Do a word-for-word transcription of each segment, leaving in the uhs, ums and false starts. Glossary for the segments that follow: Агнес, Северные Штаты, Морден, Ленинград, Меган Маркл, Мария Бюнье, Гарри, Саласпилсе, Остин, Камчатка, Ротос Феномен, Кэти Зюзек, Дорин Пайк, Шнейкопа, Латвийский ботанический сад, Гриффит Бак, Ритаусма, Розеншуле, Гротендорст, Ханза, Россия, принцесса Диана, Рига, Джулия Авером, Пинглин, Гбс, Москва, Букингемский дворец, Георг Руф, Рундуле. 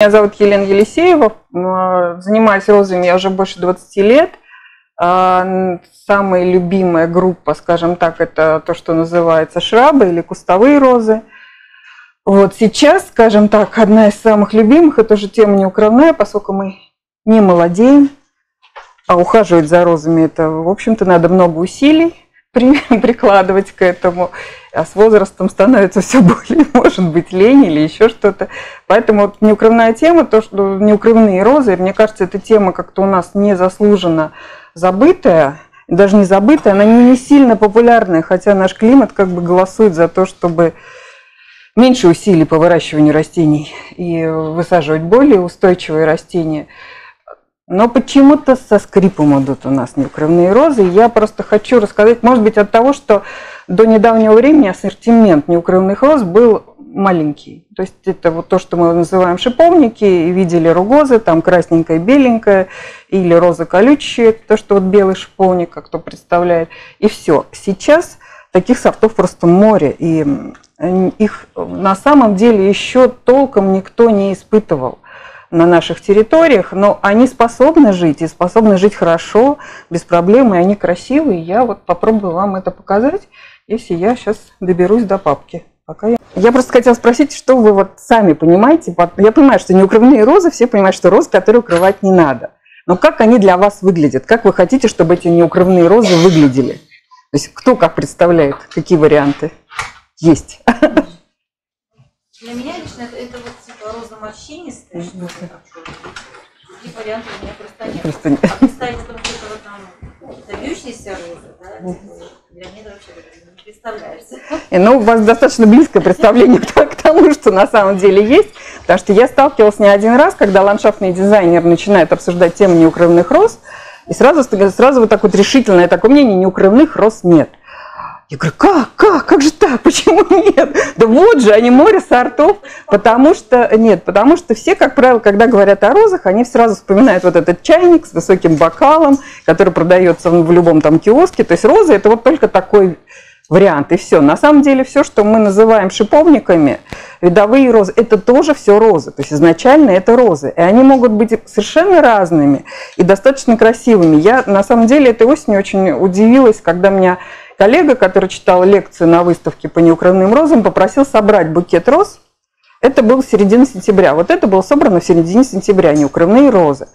Меня зовут Елена Елисеева, занимаюсь розами я уже больше двадцати лет. Самая любимая группа, скажем так, это то, что называется шрабы или кустовые розы. Вот сейчас, скажем так, одна из самых любимых, это уже тема неукрывная, поскольку мы не молодеем, а ухаживать за розами это, в общем-то, надо много усилий прикладывать к этому, а с возрастом становится все более, может быть, лень или еще что-то. Поэтому вот неукрывная тема, то, что неукрывные розы, мне кажется, эта тема как-то у нас незаслуженно забытая, даже не забытая, она не сильно популярная, хотя наш климат как бы голосует за то, чтобы меньше усилий по выращиванию растений и высаживать более устойчивые растения. Но почему-то со скрипом идут у нас неукрывные розы. Я просто хочу рассказать, может быть, от того, что до недавнего времени ассортимент неукрывных роз был маленький. То есть это вот то, что мы называем шиповники, и видели ругозы, там красненькая, беленькая, или розы колючие, то, что вот белый шиповник, как кто представляет. И все. Сейчас таких сортов просто море, и их на самом деле еще толком никто не испытывал на наших территориях, но они способны жить, и способны жить хорошо, без проблем, и они красивые. Я вот попробую вам это показать, если я сейчас доберусь до папки. Пока я... я просто хотела спросить, что вы вот сами понимаете. Я понимаю, что неукрывные розы, все понимают, что розы, которые укрывать не надо. Но как они для вас выглядят? Как вы хотите, чтобы эти неукрывные розы выглядели? То есть кто как представляет, какие варианты есть? Для меня лично это, это вот типа роза-морщинистая, что ли, такие варианты у меня просто нет. Просто нет. А представить только вот там добьющиеся розы, да, для меня это вообще не представляется. И, ну, у вас достаточно близкое представление к тому, что на самом деле есть, потому что я сталкивалась не один раз, когда ландшафтный дизайнер начинает обсуждать тему неукрывных роз, и сразу, сразу вот так вот решительное такое мнение, неукрывных роз нет. Я говорю, как, как, как же так, почему нет? Да вот же, они море сортов, потому что, нет, потому что все, как правило, когда говорят о розах, они сразу вспоминают вот этот чайник с высоким бокалом, который продается в любом там киоске, то есть розы это вот только такой вариант, и все. На самом деле все, что мы называем шиповниками, видовые розы, это тоже все розы, то есть изначально это розы, и они могут быть совершенно разными и достаточно красивыми. Я, на самом деле, этой осенью очень удивилась, когда меня... коллега, который читал лекцию на выставке по неукрывным розам, попросил собрать букет роз. Это было середина сентября. Вот это было собрано в середине сентября, неукрывные розы.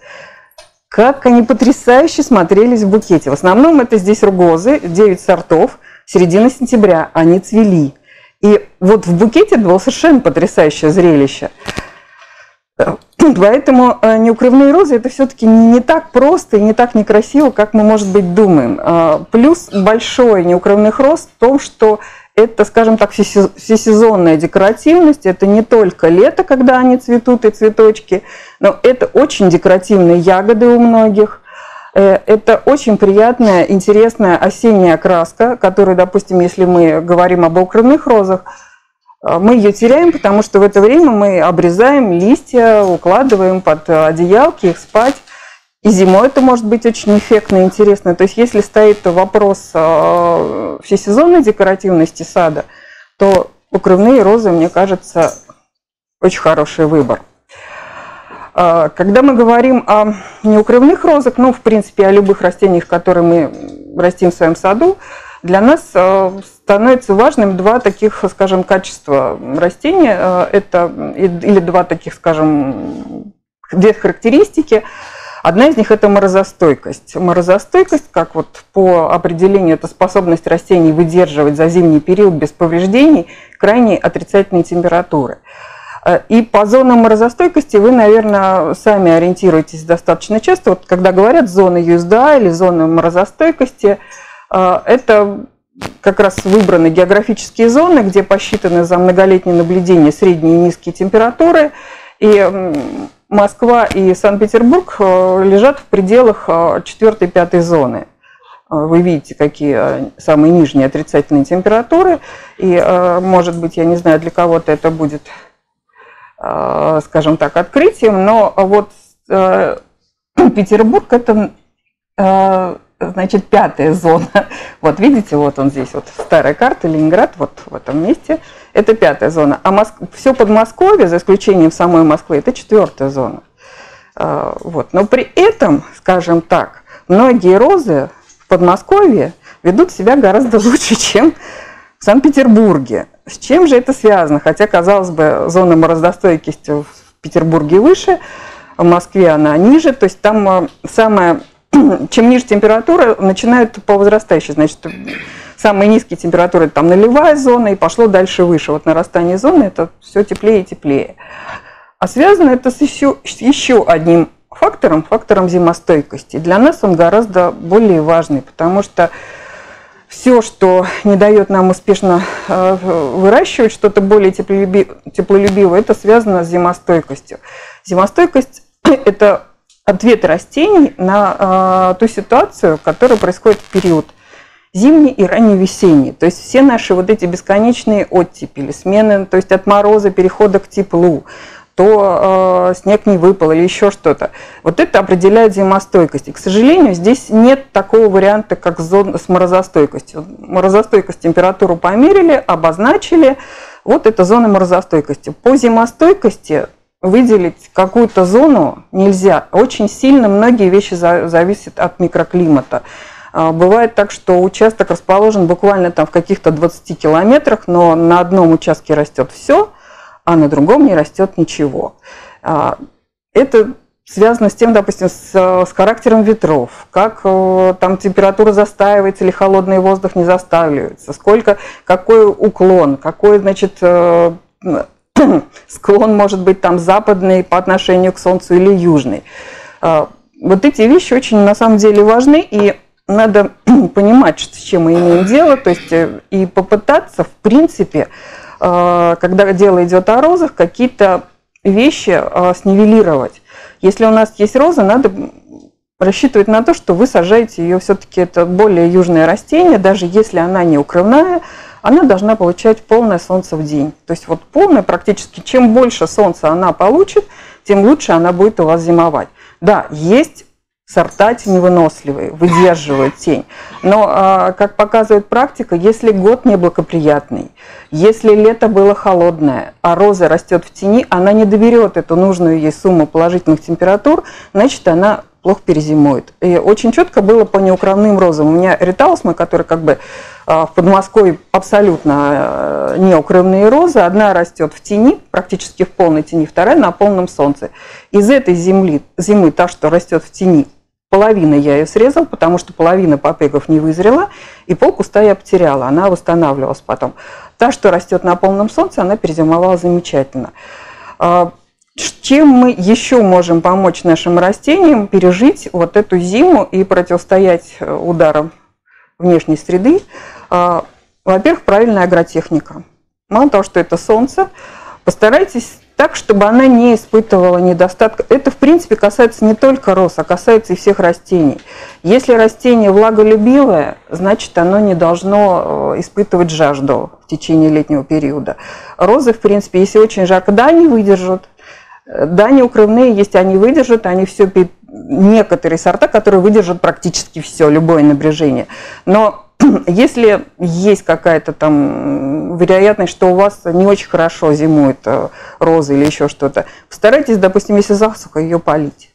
Как они потрясающе смотрелись в букете. В основном это здесь ругозы, девять сортов, середина сентября, они цвели. И вот в букете было совершенно потрясающее зрелище. Поэтому неукрывные розы это все-таки не так просто и не так некрасиво, как мы, может быть, думаем. Плюс большой неукрывных роз в том, что это, скажем так, всесезонная декоративность, это не только лето, когда они цветут и цветочки, но это очень декоративные ягоды у многих. Это очень приятная, интересная осенняя окраска, которую, допустим, если мы говорим об укрывных розах, мы ее теряем, потому что в это время мы обрезаем листья, укладываем под одеялки, их спать. И зимой это может быть очень эффектно и интересно. То есть если стоит вопрос всесезонной декоративности сада, то укрывные розы, мне кажется, очень хороший выбор. Когда мы говорим о неукрывных розах, ну, в принципе, о любых растениях, которые мы растим в своем саду, для нас становится важным два таких, скажем, качества растения, это, или два таких, скажем, две характеристики. Одна из них – это морозостойкость. Морозостойкость, как вот по определению, это способность растений выдерживать за зимний период без повреждений крайне отрицательные температуры. И по зонам морозостойкости вы, наверное, сами ориентируетесь достаточно часто. Вот когда говорят зоны ю эс ди эй или зоны морозостойкости, это как раз выбраны географические зоны, где посчитаны за многолетние наблюдения средние и низкие температуры. И Москва и Санкт-Петербург лежат в пределах четвёртой-пятой зоны. Вы видите, какие самые нижние отрицательные температуры. И, может быть, я не знаю, для кого-то это будет, скажем так, открытием, но вот Петербург – это... значит, пятая зона. Вот видите, вот он здесь, вот старая карта, Ленинград, вот в этом месте. Это пятая зона. А Моск... все Подмосковье, за исключением самой Москвы, это четвертая зона. А, вот. Но при этом, скажем так, многие розы в Подмосковье ведут себя гораздо лучше, чем в Санкт-Петербурге. С чем же это связано? Хотя, казалось бы, зона мороздостойкости в Петербурге выше, в Москве она ниже. То есть там самая, чем ниже температура, начинают по возрастающей. Значит, самые низкие температуры там нулевая зона, и пошло дальше выше. Вот нарастание зоны — это все теплее и теплее. А связано это с еще, еще одним фактором, фактором зимостойкости. Для нас он гораздо более важный, потому что все, что не дает нам успешно выращивать что-то более теплолюбивое, это связано с зимостойкостью. Зимостойкость – это ответ растений на ту ситуацию, которая происходит в период зимний и ранневесенний. То есть все наши вот эти бесконечные оттепели, смены, то есть от мороза, перехода к теплу, то э, снег не выпал или еще что-то. Вот это определяет зимостойкость. И, к сожалению, здесь нет такого варианта, как зона с морозостойкостью. Морозостойкость, температуру померили, обозначили. Вот это зона морозостойкости. По зимостойкости выделить какую-то зону нельзя. Очень сильно многие вещи зависят от микроклимата. Бывает так, что участок расположен буквально там в каких-то двадцати километрах, но на одном участке растет все, а на другом не растет ничего. Это связано с тем, допустим, с, с характером ветров, как там температура застаивается или холодный воздух не застаивается, сколько, какой уклон, какой, значит, склон может быть там западный по отношению к солнцу или южный. Вот эти вещи очень на самом деле важны, и надо понимать, с чем мы имеем дело, то есть и попытаться, в принципе, когда дело идет о розах, какие-то вещи снивелировать. Если у нас есть роза, надо рассчитывать на то, что вы сажаете ее, все-таки это более южное растение, даже если она не укрывная, она должна получать полное солнце в день. То есть вот полное практически, чем больше солнца она получит, тем лучше она будет у вас зимовать. Да, есть сорта невыносливые, выдерживают тень. Но, как показывает практика, если год неблагоприятный, если лето было холодное, а роза растет в тени, она не доберет эту нужную ей сумму положительных температур, значит, она плохо перезимует. И очень четко было по неукрывным розам. У меня ритаусмы, которые как бы в Подмосковье абсолютно неукрывные розы. Одна растет в тени, практически в полной тени, вторая на полном солнце. Из этой земли, зимы, та, что растет в тени, половина я ее срезала, потому что половина побегов не вызрела, и полкуста я потеряла, она восстанавливалась потом. Та, что растет на полном солнце, она перезимовала замечательно. Чем мы еще можем помочь нашим растениям пережить вот эту зиму и противостоять ударам внешней среды? Во-первых, правильная агротехника. Мало того, что это солнце, постарайтесь так, чтобы она не испытывала недостатка. Это, в принципе, касается не только роз, а касается и всех растений. Если растение влаголюбивое, значит, оно не должно испытывать жажду в течение летнего периода. Розы, в принципе, если очень жарко, да, они выдержат. Да, неукрывные есть, они выдержат, они все, некоторые сорта, которые выдержат практически все, любое напряжение. Но если есть какая-то там вероятность, что у вас не очень хорошо зимует роза или еще что-то, постарайтесь, допустим, если засуха, ее полить.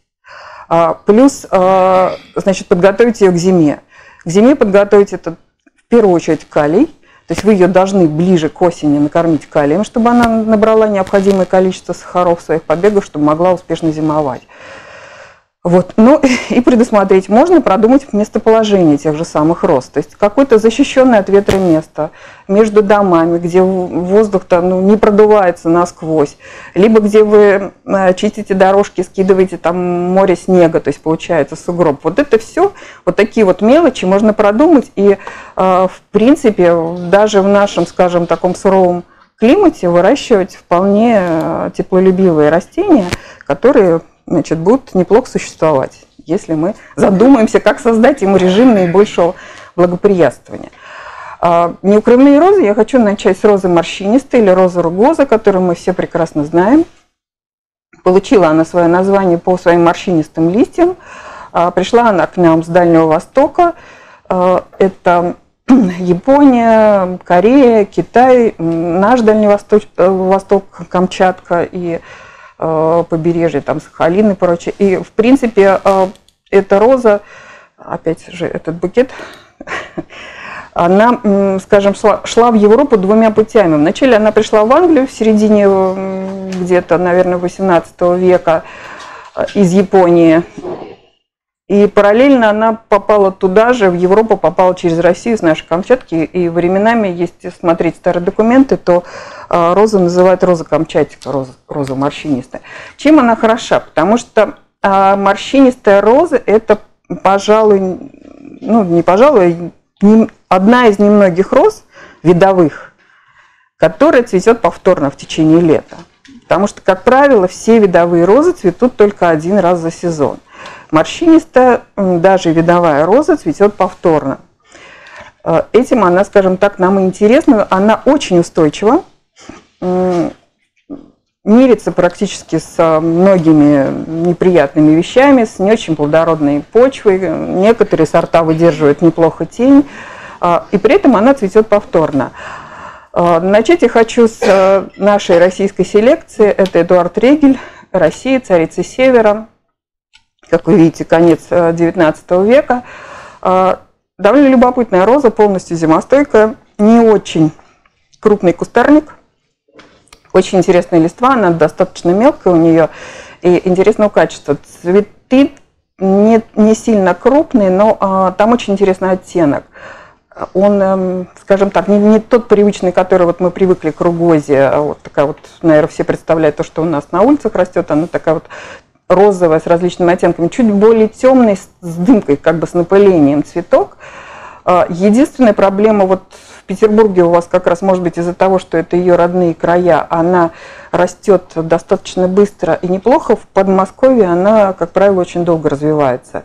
Плюс, значит, подготовить ее к зиме. К зиме подготовить это в первую очередь калий, то есть вы ее должны ближе к осени накормить калием, чтобы она набрала необходимое количество сахаров в своих побегах, чтобы могла успешно зимовать. Вот. Ну и предусмотреть можно, продумать местоположение тех же самых роз. То есть какое-то защищенное от ветра место между домами, где воздух-то ну, не продувается насквозь, либо где вы чистите дорожки, скидываете там море снега, то есть получается сугроб. Вот это все, вот такие вот мелочи можно продумать. И в принципе даже в нашем, скажем, таком суровом климате выращивать вполне теплолюбивые растения, которые... значит, будут неплохо существовать, если мы задумаемся, как создать ему режим наибольшего благоприятствования. Неукрывные розы, я хочу начать с розы морщинистой или розы ругоза, которую мы все прекрасно знаем. Получила она свое название по своим морщинистым листьям. Пришла она к нам с Дальнего Востока. Это Япония, Корея, Китай, наш Дальний Восток, Восток, Камчатка и побережье, там Сахалин и прочее. И, в принципе, эта роза, опять же этот букет, она, скажем, шла, шла в Европу двумя путями. Вначале она пришла в Англию в середине где-то, наверное, восемнадцатого века из Японии. И параллельно она попала туда же, в Европу, попала через Россию, с нашей Камчатки. И временами, если смотреть старые документы, то розу называют роза камчатика, роза, роза морщинистая. Чем она хороша? Потому что морщинистая роза – это, пожалуй, ну не пожалуй, одна из немногих роз видовых, которая цветет повторно в течение лета. Потому что, как правило, все видовые розы цветут только один раз за сезон. Морщинистая, даже видовая роза цветет повторно. Этим она, скажем так, нам интересна. Она очень устойчива, мирится практически с многими неприятными вещами, с не очень плодородной почвой. Некоторые сорта выдерживают неплохо тень, и при этом она цветет повторно. Начать я хочу с нашей российской селекции. Это Эдуард Регель, Россия, царица Севера. Как вы видите, конец девятнадцатого века. Довольно любопытная роза, полностью зимостойкая, не очень крупный кустарник, очень интересная листва, она достаточно мелкая у нее и интересного качества. Цветы не, не сильно крупные, но а, там очень интересный оттенок. Он, скажем так, не, не тот привычный, который вот мы привыкли к ругозе, а вот такая вот, наверное, все представляют то, что у нас на улицах растет, она такая вот розовая с различными оттенками, чуть более темный, с дымкой, как бы с напылением цветок. Единственная проблема вот в Петербурге у вас как раз, может быть, из-за того, что это ее родные края, она растет достаточно быстро и неплохо. В Подмосковье она, как правило, очень долго развивается.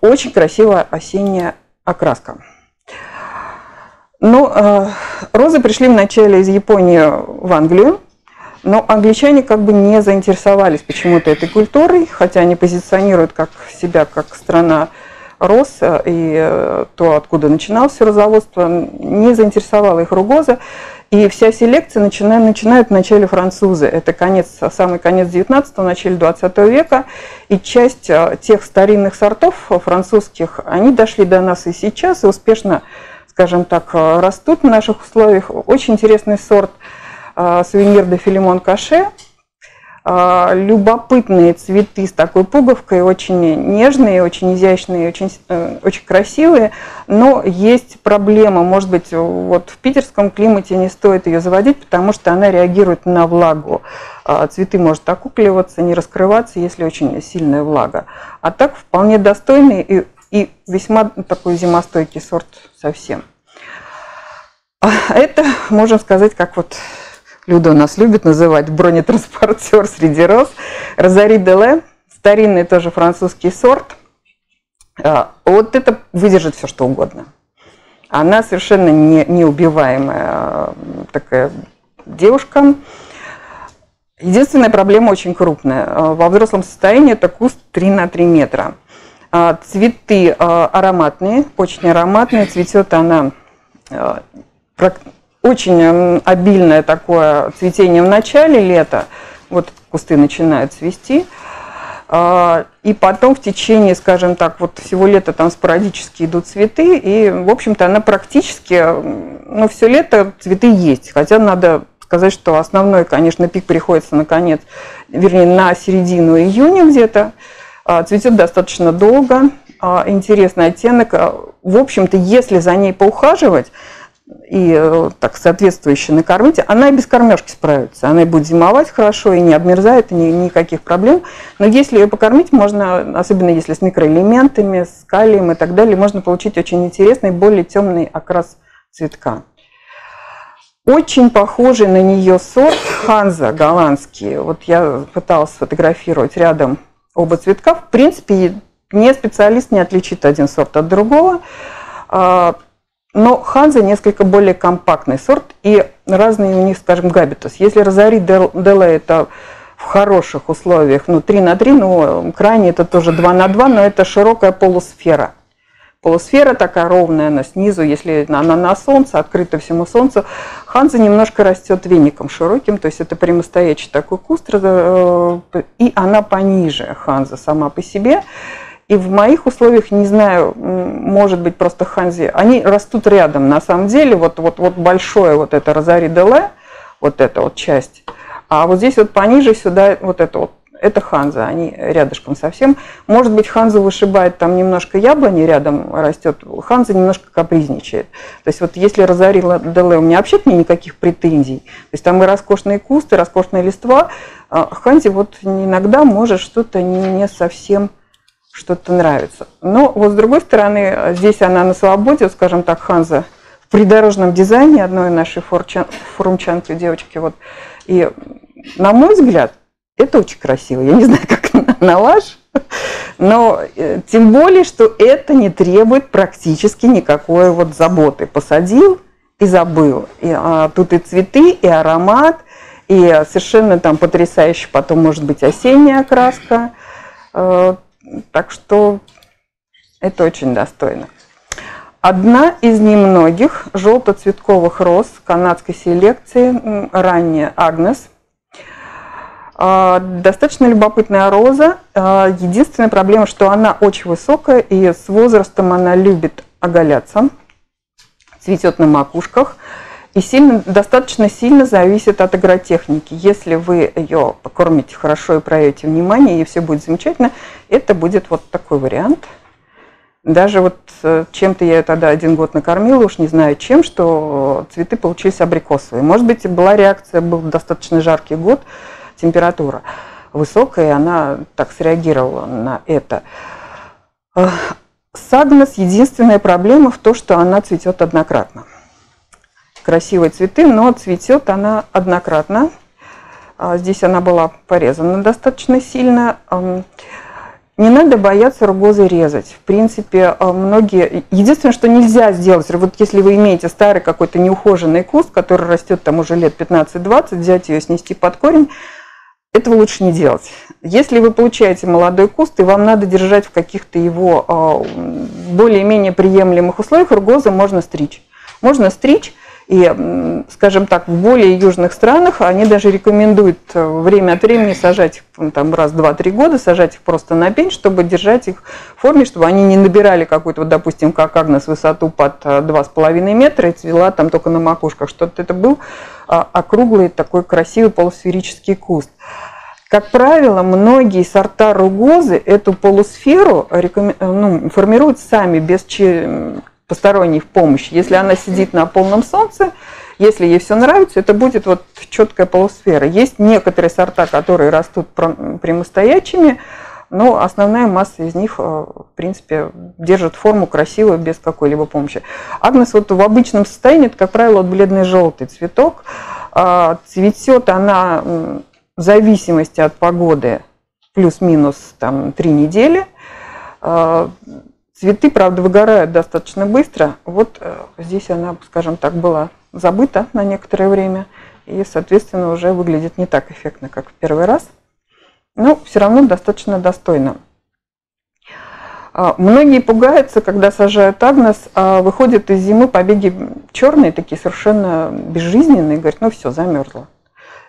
Очень красивая осенняя окраска. Но розы пришли вначале из Японии в Англию. Но англичане как бы не заинтересовались почему-то этой культурой, хотя они позиционируют как себя как страна роз, и то, откуда начиналось розоводство, не заинтересовала их ругоза. И вся селекция начинает, начинает вначале французы. Это конец, самый конец девятнадцатого, начале двадцатого века. И часть тех старинных сортов французских, они дошли до нас и сейчас, и успешно, скажем так, растут в наших условиях. Очень интересный сорт. Сувенир де Филимон Каше. Любопытные цветы с такой пуговкой, очень нежные, очень изящные, очень, очень красивые. Но есть проблема, может быть, вот в питерском климате не стоит ее заводить, потому что она реагирует на влагу. Цветы может окукливаться, не раскрываться, если очень сильная влага. А так вполне достойный и, и весьма такой зимостойкий сорт совсем. Это, можем сказать, как вот Люда у нас любит называть бронетранспортер среди роз. Розари де Ле, старинный тоже французский сорт. Вот это выдержит все, что угодно. Она совершенно не, неубиваемая такая девушка. Единственная проблема очень крупная. Во взрослом состоянии это куст три на три метра. Цветы ароматные, очень ароматные. Цветет она практически... Очень обильное такое цветение в начале лета, вот кусты начинают цвести, и потом в течение, скажем так, вот всего лета там спорадически идут цветы, и, в общем-то, она практически, ну, все лето цветы есть, хотя надо сказать, что основной, конечно, пик приходится на конец, вернее, на середину июня где-то, цветет достаточно долго, интересный оттенок, в общем-то, если за ней поухаживать, и так соответствующе накормить, она и без кормежки справится. Она и будет зимовать хорошо, и не обмерзает, и ни, никаких проблем. Но если ее покормить, можно, особенно если с микроэлементами, с калием и так далее, можно получить очень интересный, более темный окрас цветка. Очень похожий на нее сорт Ханза голландский. Вот я пыталась сфотографировать рядом оба цветка. В принципе, не специалист не отличит один сорт от другого. Но Ханза несколько более компактный сорт, и разные у них, скажем, габитус. Если Розари де Ле – это в хороших условиях, ну три на три, ну крайне это тоже два на два, но это широкая полусфера. Полусфера такая ровная, она снизу, если она на солнце, открыта всему солнцу. Ханза немножко растет веником широким, то есть это прямостоячий такой куст, и она пониже ханза сама по себе. И в моих условиях, не знаю, может быть, просто ханзи, они растут рядом, на самом деле, вот, вот, вот большое вот это розари-деле, вот эта вот часть, а вот здесь вот пониже сюда вот это вот, это ханза, они рядышком совсем. Может быть, ханза вышибает, там немножко яблони рядом растет, ханза немножко капризничает. То есть вот если розари-деле, у меня вообще к ней никаких претензий, то есть там и роскошные кусты, роскошные листва, а ханзе вот иногда может что-то не совсем... что-то нравится. Но вот с другой стороны, здесь она на свободе, вот, скажем так, ханза в придорожном дизайне одной нашей форумчанки, девочки. Вот. И на мой взгляд, это очень красиво. Я не знаю, как на, на ваш, но э, тем более, что это не требует практически никакой вот заботы. Посадил и забыл. И, а, тут и цветы, и аромат, и совершенно там потрясающе потом может быть осенняя окраска. Э, Так что это очень достойно. Одна из немногих желтоцветковых роз канадской селекции, ранняя Агнес. Достаточно любопытная роза. Единственная проблема, что она очень высокая, и с возрастом она любит оголяться. Цветет на макушках. И сильно, достаточно сильно зависит от агротехники. Если вы ее покормите хорошо и проявите внимание, и все будет замечательно, это будет вот такой вариант. Даже вот чем-то я ее тогда один год накормила, уж не знаю чем, что цветы получились абрикосовые. Может быть, была реакция, был достаточно жаркий год, температура высокая, и она так среагировала на это. С Агнес единственная проблема в том, что она цветет однократно. Красивые цветы, но цветет она однократно. Здесь она была порезана достаточно сильно. Не надо бояться ругозы резать. В принципе, многие... Единственное, что нельзя сделать, вот если вы имеете старый какой-то неухоженный куст, который растет там уже лет пятнадцать-двадцать, взять ее, снести под корень, этого лучше не делать. Если вы получаете молодой куст, и вам надо держать в каких-то его более-менее приемлемых условиях, ругозы можно стричь. Можно стричь. И, скажем так, в более южных странах они даже рекомендуют время от времени сажать их там, раз, два, три года, сажать их просто на пень, чтобы держать их в форме, чтобы они не набирали какую-то, вот, допустим, как Агнес, высоту под два с половиной метра и цвела там только на макушках. Что-то это был округлый такой красивый полусферический куст. Как правило, многие сорта ругозы эту полусферу рекомен... ну, формируют сами, без чьей... посторонней в помощь. Если она сидит на полном солнце, если ей все нравится, это будет вот четкая полусфера. Есть некоторые сорта, которые растут прямостоячими, но основная масса из них, в принципе, держит форму красивую, без какой-либо помощи. Агнес вот в обычном состоянии, это, как правило, бледно-желтый цветок. Цветет она в зависимости от погоды плюс-минус там три недели. Цветы, правда, выгорают достаточно быстро. Вот здесь она, скажем так, была забыта на некоторое время. И, соответственно, уже выглядит не так эффектно, как в первый раз. Но все равно достаточно достойно. Многие пугаются, когда сажают Агнес, а выходят из зимы побеги черные, такие совершенно безжизненные. Говорят, ну все, замерзла.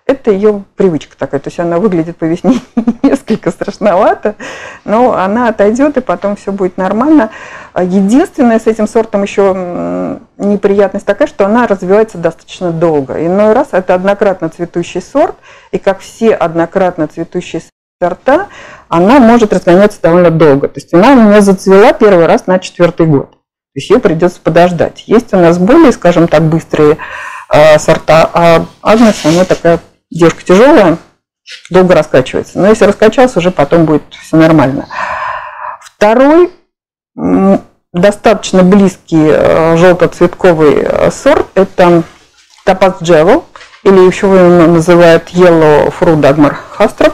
Это ее привычка такая, то есть она выглядит по весне несколько страшновато, но она отойдет, и потом все будет нормально. Единственное, с этим сортом еще неприятность такая, что она развивается достаточно долго. Иной раз это однократно цветущий сорт, и как все однократно цветущие сорта, она может разгоняться довольно долго. То есть она у меня зацвела первый раз на четвертый год, то есть ее придется подождать. Есть у нас более, скажем так, быстрые сорта, а Агнес, она такая... Девушка тяжелая, долго раскачивается. Но если раскачался, уже потом будет все нормально. Второй достаточно близкий желтоцветковый сорт – это Топаз Джевел, или еще его называют Yellow Fruit Dagmar Hastrop.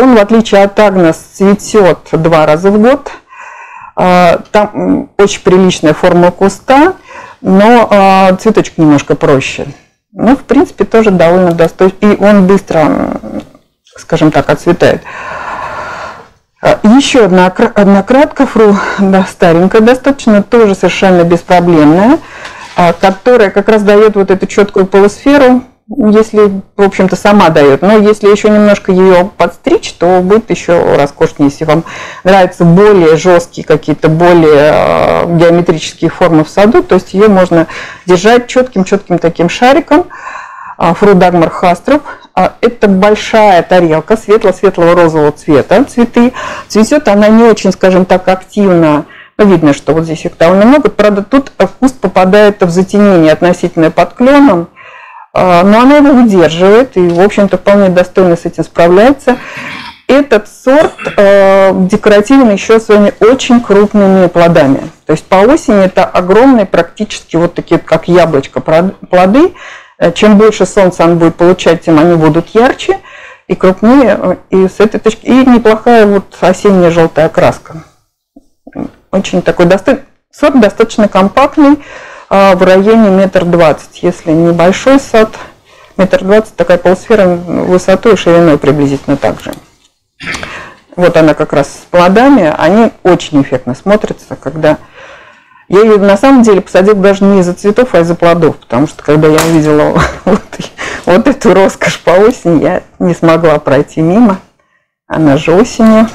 Он, в отличие от Агнес, цветет два раза в год. Там очень приличная форма куста, но цветочек немножко проще. Ну, в принципе, тоже довольно достойный. И он быстро скажем так, отцветает. Еще одна, одна кратка фру, да, старенькая достаточно, тоже совершенно беспроблемная, которая как раз дает вот эту четкую полусферу, если, в общем-то, сама дает. Но если еще немножко ее подстричь, то будет еще роскошнее. Если вам нравятся более жесткие какие-то, более геометрические формы в саду, то есть ее можно держать четким-четким таким шариком. Фру Дагмар Хастроп. Это большая тарелка светло-светлого розового цвета. Цветы. Цветет она не очень, скажем так, активно. Ну, видно, что вот здесь их довольно много. Правда, тут куст попадает в затенение относительно под кленом. Но она его выдерживает и, в общем-то, вполне достойно с этим справляется. Этот сорт э, декоративен еще своими очень крупными плодами. То есть по осени это огромные, практически вот такие, как яблочко, плоды. Чем больше солнца он будет получать, тем они будут ярче и крупнее. И с этой точки и неплохая вот осенняя желтая окраска. Очень такой достойный сорт, достаточно компактный. В районе метр двадцать, если небольшой сад, метр двадцать, такая полусфера высотой и шириной приблизительно так же. Вот она как раз с плодами, они очень эффектно смотрятся, когда... Я ее на самом деле посадила даже не из-за цветов, а из-за плодов, потому что когда я увидела вот, вот эту роскошь по осени, я не смогла пройти мимо, она же осенью.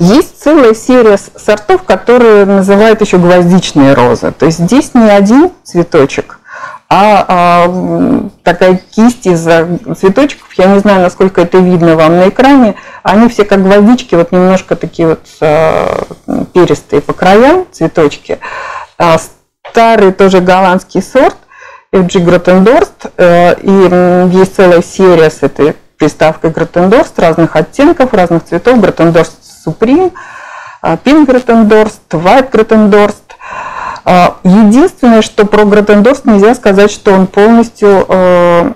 Есть целая серия сортов, которые называют еще гвоздичные розы. То есть здесь не один цветочек, а, а такая кисть из цветочков. Я не знаю, насколько это видно вам на экране. Они все как гвоздички, вот немножко такие вот а, перистые по краям цветочки. А старый тоже голландский сорт, эф джи Гротендорст. И есть целая серия с этой приставкой Гротендорст разных оттенков, разных цветов. Гротендорст Суприм, Пинк Гротендорст, Вайт Гротендорст. Единственное, что про Гротендорст нельзя сказать, что он полностью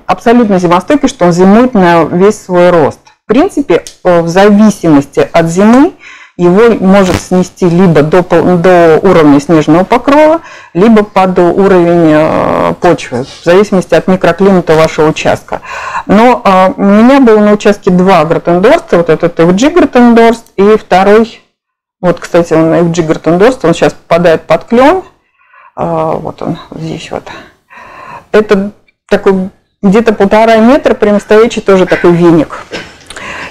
абсолютно зимостойкий, что он зимует на весь свой рост. В принципе, в зависимости от зимы его может снести либо до, до уровня снежного покрова, либо под уровень почвы, в зависимости от микроклимата вашего участка. Но а, у меня было на участке два Гротендорста, вот этот эф джи Гротендорст и второй, вот, кстати, он эф джи Гротендорст, он сейчас попадает под клен, а, вот он вот здесь вот. Это такой где-то полтора метра прямостоячий тоже такой веник.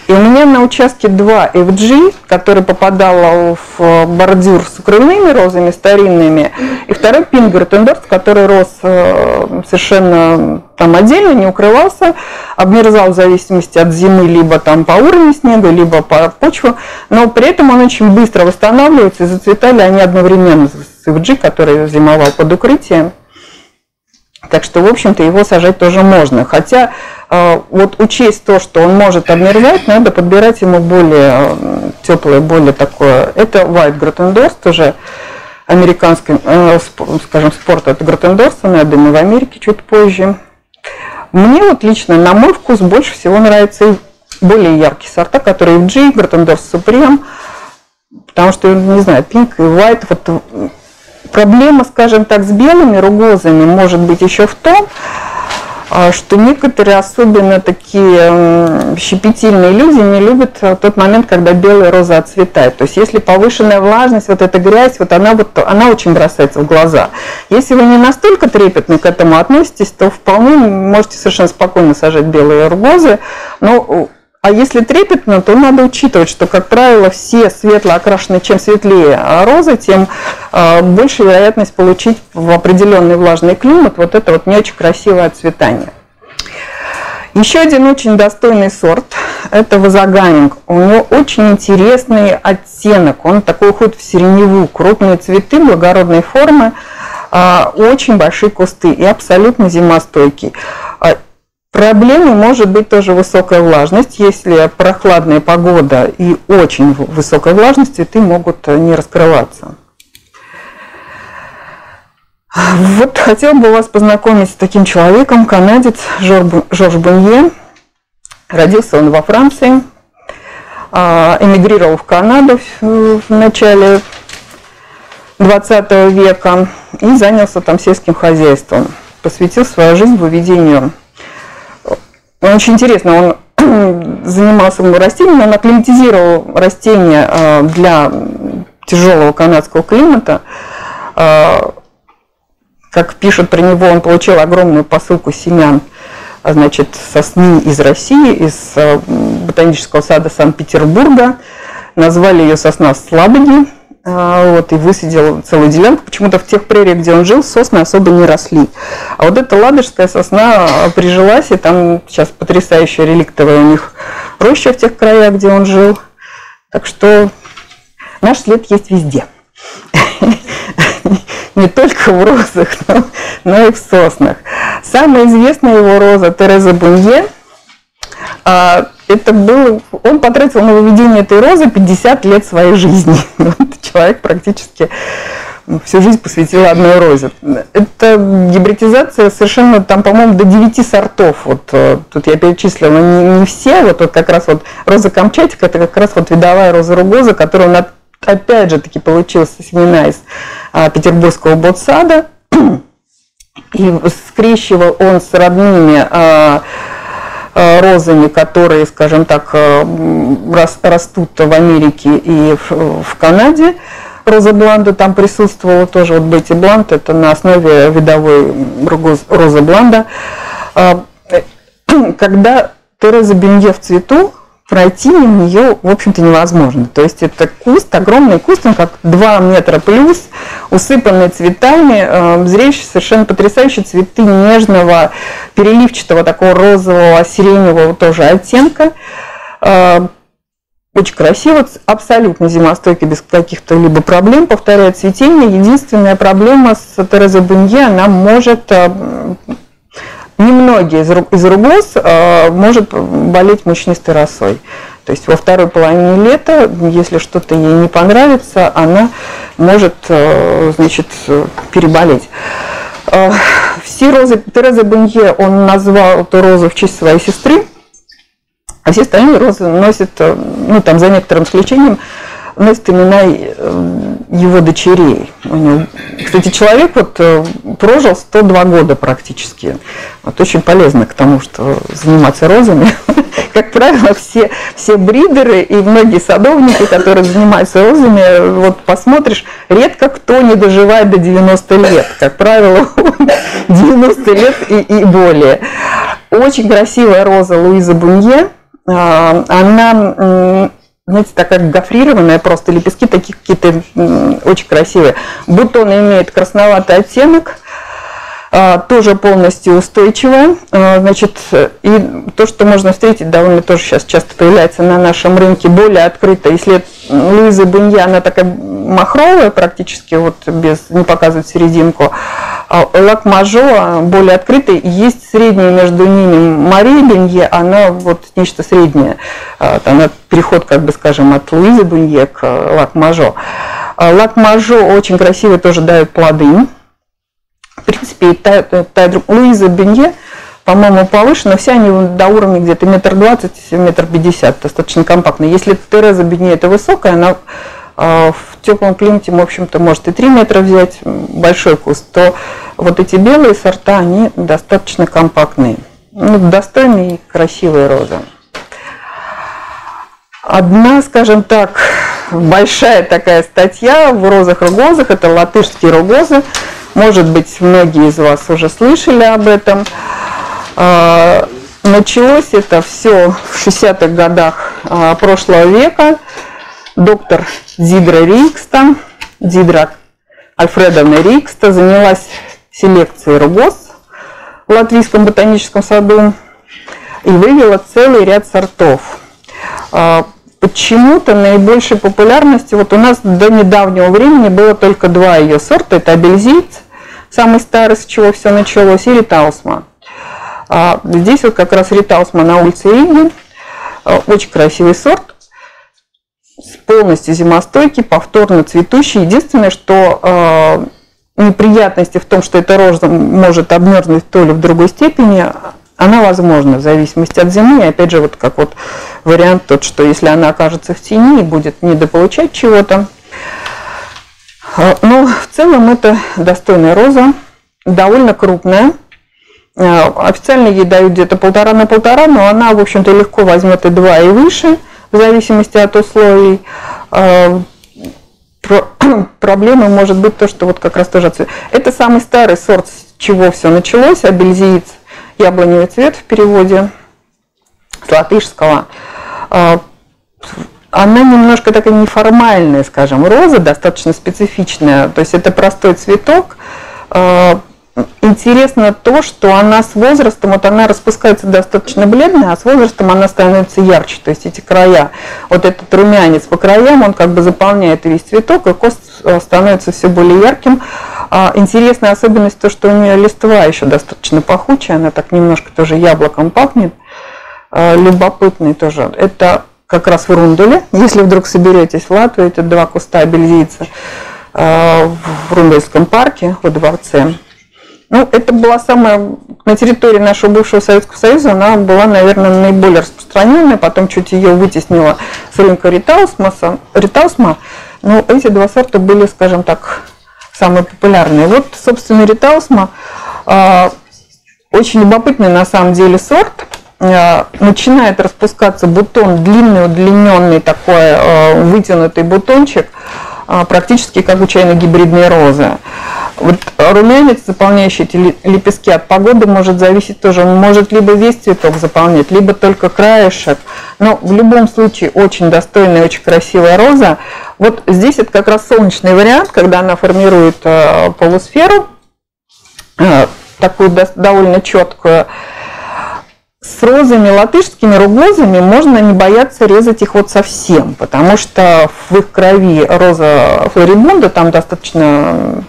И у меня на участке два эф джи, который попадал в бордюр с крыльными розами старинными, и второй Пинк Гротендорст, который рос совершенно там отдельно, не укрывался, обмерзал в зависимости от зимы либо там по уровню снега, либо по почве, но при этом он очень быстро восстанавливается, и зацветали они одновременно с эф джи, который зимовал под укрытием. Так что, в общем-то, его сажать тоже можно. Хотя, вот учесть то, что он может обмерзать, надо подбирать ему более теплое, более такое. Это White Гротендорст, уже американский, скажем, спорт от Гротендорста, но я думаю, в Америке чуть позже. Мне вот лично, на мой вкус, больше всего нравятся более яркие сорта, которые эф джи, Гротендорст Supreme, потому что, не знаю, Pink и White, вот... Проблема, скажем так, с белыми ругозами может быть еще в том, что некоторые, особенно такие щепетильные люди, не любят тот момент, когда белая роза отцветает. То есть если повышенная влажность, вот эта грязь, вот она, вот, она очень бросается в глаза. Если вы не настолько трепетно к этому относитесь, то вполне можете совершенно спокойно сажать белые ругозы. Но, а если трепетно, то надо учитывать, что, как правило, все светло окрашены, чем светлее розы, тем э, больше вероятность получить в определенный влажный климат вот это вот не очень красивое отцветание. Еще один очень достойный сорт – это Вазаганинг. У него очень интересный оттенок, он такой уходит в сиреневую, крупные цветы, благородные формы, э, очень большие кусты и абсолютно зимостойкий. Проблемой может быть тоже высокая влажность. Если прохладная погода и очень высокая влажность, цветы могут не раскрываться. Вот хотел бы вас познакомить с таким человеком, канадец Жорж Бюнье. Родился он во Франции, эмигрировал в Канаду в начале двадцатого века и занялся там сельским хозяйством. Посвятил свою жизнь выведению Очень интересно, он занимался растениями, он акклиматизировал растения для тяжелого канадского климата. Как пишут про него, он получил огромную посылку семян, значит, сосны из России, из ботанического сада Санкт-Петербурга. Назвали ее сосна Слабоги. Вот, и высадил целую делянку. Почему-то в тех прериях, где он жил, сосны особо не росли. А вот эта ладожская сосна прижилась, и там сейчас потрясающая реликтовая у них роща в тех краях, где он жил. Так что наш след есть везде. Не только в розах, но и в соснах. Самая известная его роза — Тереза Бюнье. Это был, он потратил на выведение этой розы пятьдесят лет своей жизни. Человек практически всю жизнь посвятил одной розе. Это гибридизация совершенно, там, по-моему, до девяти сортов. Вот, тут я перечислила не, не все. Вот, вот как раз вот роза Камчатка, это как раз вот видовая роза Ругоза, которую он, опять же, таки получил семена из а, петербургского ботсада. И скрещивал он с родными а, розами, которые, скажем так, растут в Америке и в Канаде. Роза Бланда там присутствовала тоже, вот Бетти Бланд, это на основе видовой розы Бланда. Когда Тереза Бюнье в цвету, пройти мимо нее, в общем-то, невозможно. То есть это куст, огромный куст, он как два метра плюс, усыпанный цветами, зрелище совершенно потрясающие, цветы нежного, переливчатого, такого розового, сиреневого тоже оттенка. Очень красиво, абсолютно зимостойки, без каких-то либо проблем, повторяю, цветение. Единственная проблема с Терезой Бюнье, она может... Немногие из ругоз э, может болеть мучнистой росой. То есть во второй половине лета, если что-то ей не понравится, она может э, значит, переболеть. Э, все розы, Тереза Бюнье, он назвал эту розу в честь своей сестры, а все остальные розы носят, ну там за некоторым исключением, носят имена его дочерей. У него, кстати, человек вот прожил сто два года практически. Вот очень полезно к тому, что заниматься розами. Как правило, все, все бридеры и многие садовники, которые занимаются розами, вот посмотришь, редко кто не доживает до девяноста лет. Как правило, девяносто лет и, и более. Очень красивая роза Луиза Бюнье. Она... Знаете, такая гофрированная, просто лепестки такие какие-то очень красивые. Бутоны имеют красноватый оттенок, тоже полностью устойчивая. Значит, и то, что можно встретить, довольно тоже сейчас часто появляется на нашем рынке, более открыто. Если Луиза Бюнье, она такая махровая практически, вот без, не показывает серединку. Лакмажо более открытый, есть средняя между ними Мария Бюнье, она вот нечто среднее, она переход, как бы скажем, от Луизы Бюнье к Лакмажо. Лакмажо очень красиво тоже дает плоды, в принципе, и та, та, Луиза Бюнье, по-моему, повыше, но все они до уровня где-то метр двадцать, метр пятьдесят, достаточно компактно. Если Тереза Бюнье это высокая, она в теплом климате, в общем-то, может и три метра взять, большой куст, то вот эти белые сорта, они достаточно компактные. Ну, достойные и красивые розы. Одна, скажем так, большая такая статья в розах-ругозах, это латышские ругозы. Может быть, многие из вас уже слышали об этом. Началось это все в шестидесятых годах прошлого века. Доктор Дидра Рикста, Дидра Альфредовна Рикста, занялась селекцией ругоз в Латвийском ботаническом саду и вывела целый ряд сортов. Почему-то наибольшей популярностью вот у нас до недавнего времени было только два ее сорта. Это Абельзит, самый старый, с чего все началось, и Ритаусма. Здесь вот как раз Ритаусма на улице Риги. Очень красивый сорт. Полностью зимостойкий, повторно цветущий. Единственное, что э, неприятности в том, что эта роза может обмерзнуть то ли в другой степени, она возможна в зависимости от зимы. И опять же, вот как вот вариант тот, что если она окажется в тени и будет недополучать чего-то. Но в целом это достойная роза, довольно крупная. Официально ей дают где-то полтора на полтора, но она, в общем-то, легко возьмет и два, и выше, в зависимости от условий. Проблемой может быть то, что вот как раз тоже отцвет. Это самый старый сорт, с чего все началось, абельзиец, яблоневый цвет в переводе с латышского. Она немножко такая неформальная, скажем, роза, достаточно специфичная, то есть это простой цветок. Интересно то, что она с возрастом, вот она распускается достаточно бледная, а с возрастом она становится ярче, то есть эти края, вот этот румянец по краям, он как бы заполняет весь цветок, и куст становится все более ярким. Интересная особенность то, что у нее листва еще достаточно пахучая, она так немножко тоже яблоком пахнет, любопытный тоже. Это как раз в Рундуле, если вдруг соберетесь в Латвию, это два куста абельзийца в Рундульском парке, во дворце. Ну, это была самая, на территории нашего бывшего Советского Союза, она была, наверное, наиболее распространенная, потом чуть ее вытеснила с рынка ритаусма, но эти два сорта были, скажем так, самые популярные. Вот, собственно, ритаусма, э, очень любопытный на самом деле сорт, э, начинает распускаться бутон, длинный, удлиненный такой, э, вытянутый бутончик, практически как у чайно-гибридной розы. Вот румянец, заполняющий эти лепестки, от погоды может зависеть тоже. Он может либо весь цветок заполнять, либо только краешек. Но в любом случае очень достойная, очень красивая роза. Вот здесь это как раз солнечный вариант, когда она формирует полусферу, такую довольно четкую. С розами латышскими, ругозами, можно не бояться резать их вот совсем, потому что в их крови роза флорибунда, там достаточно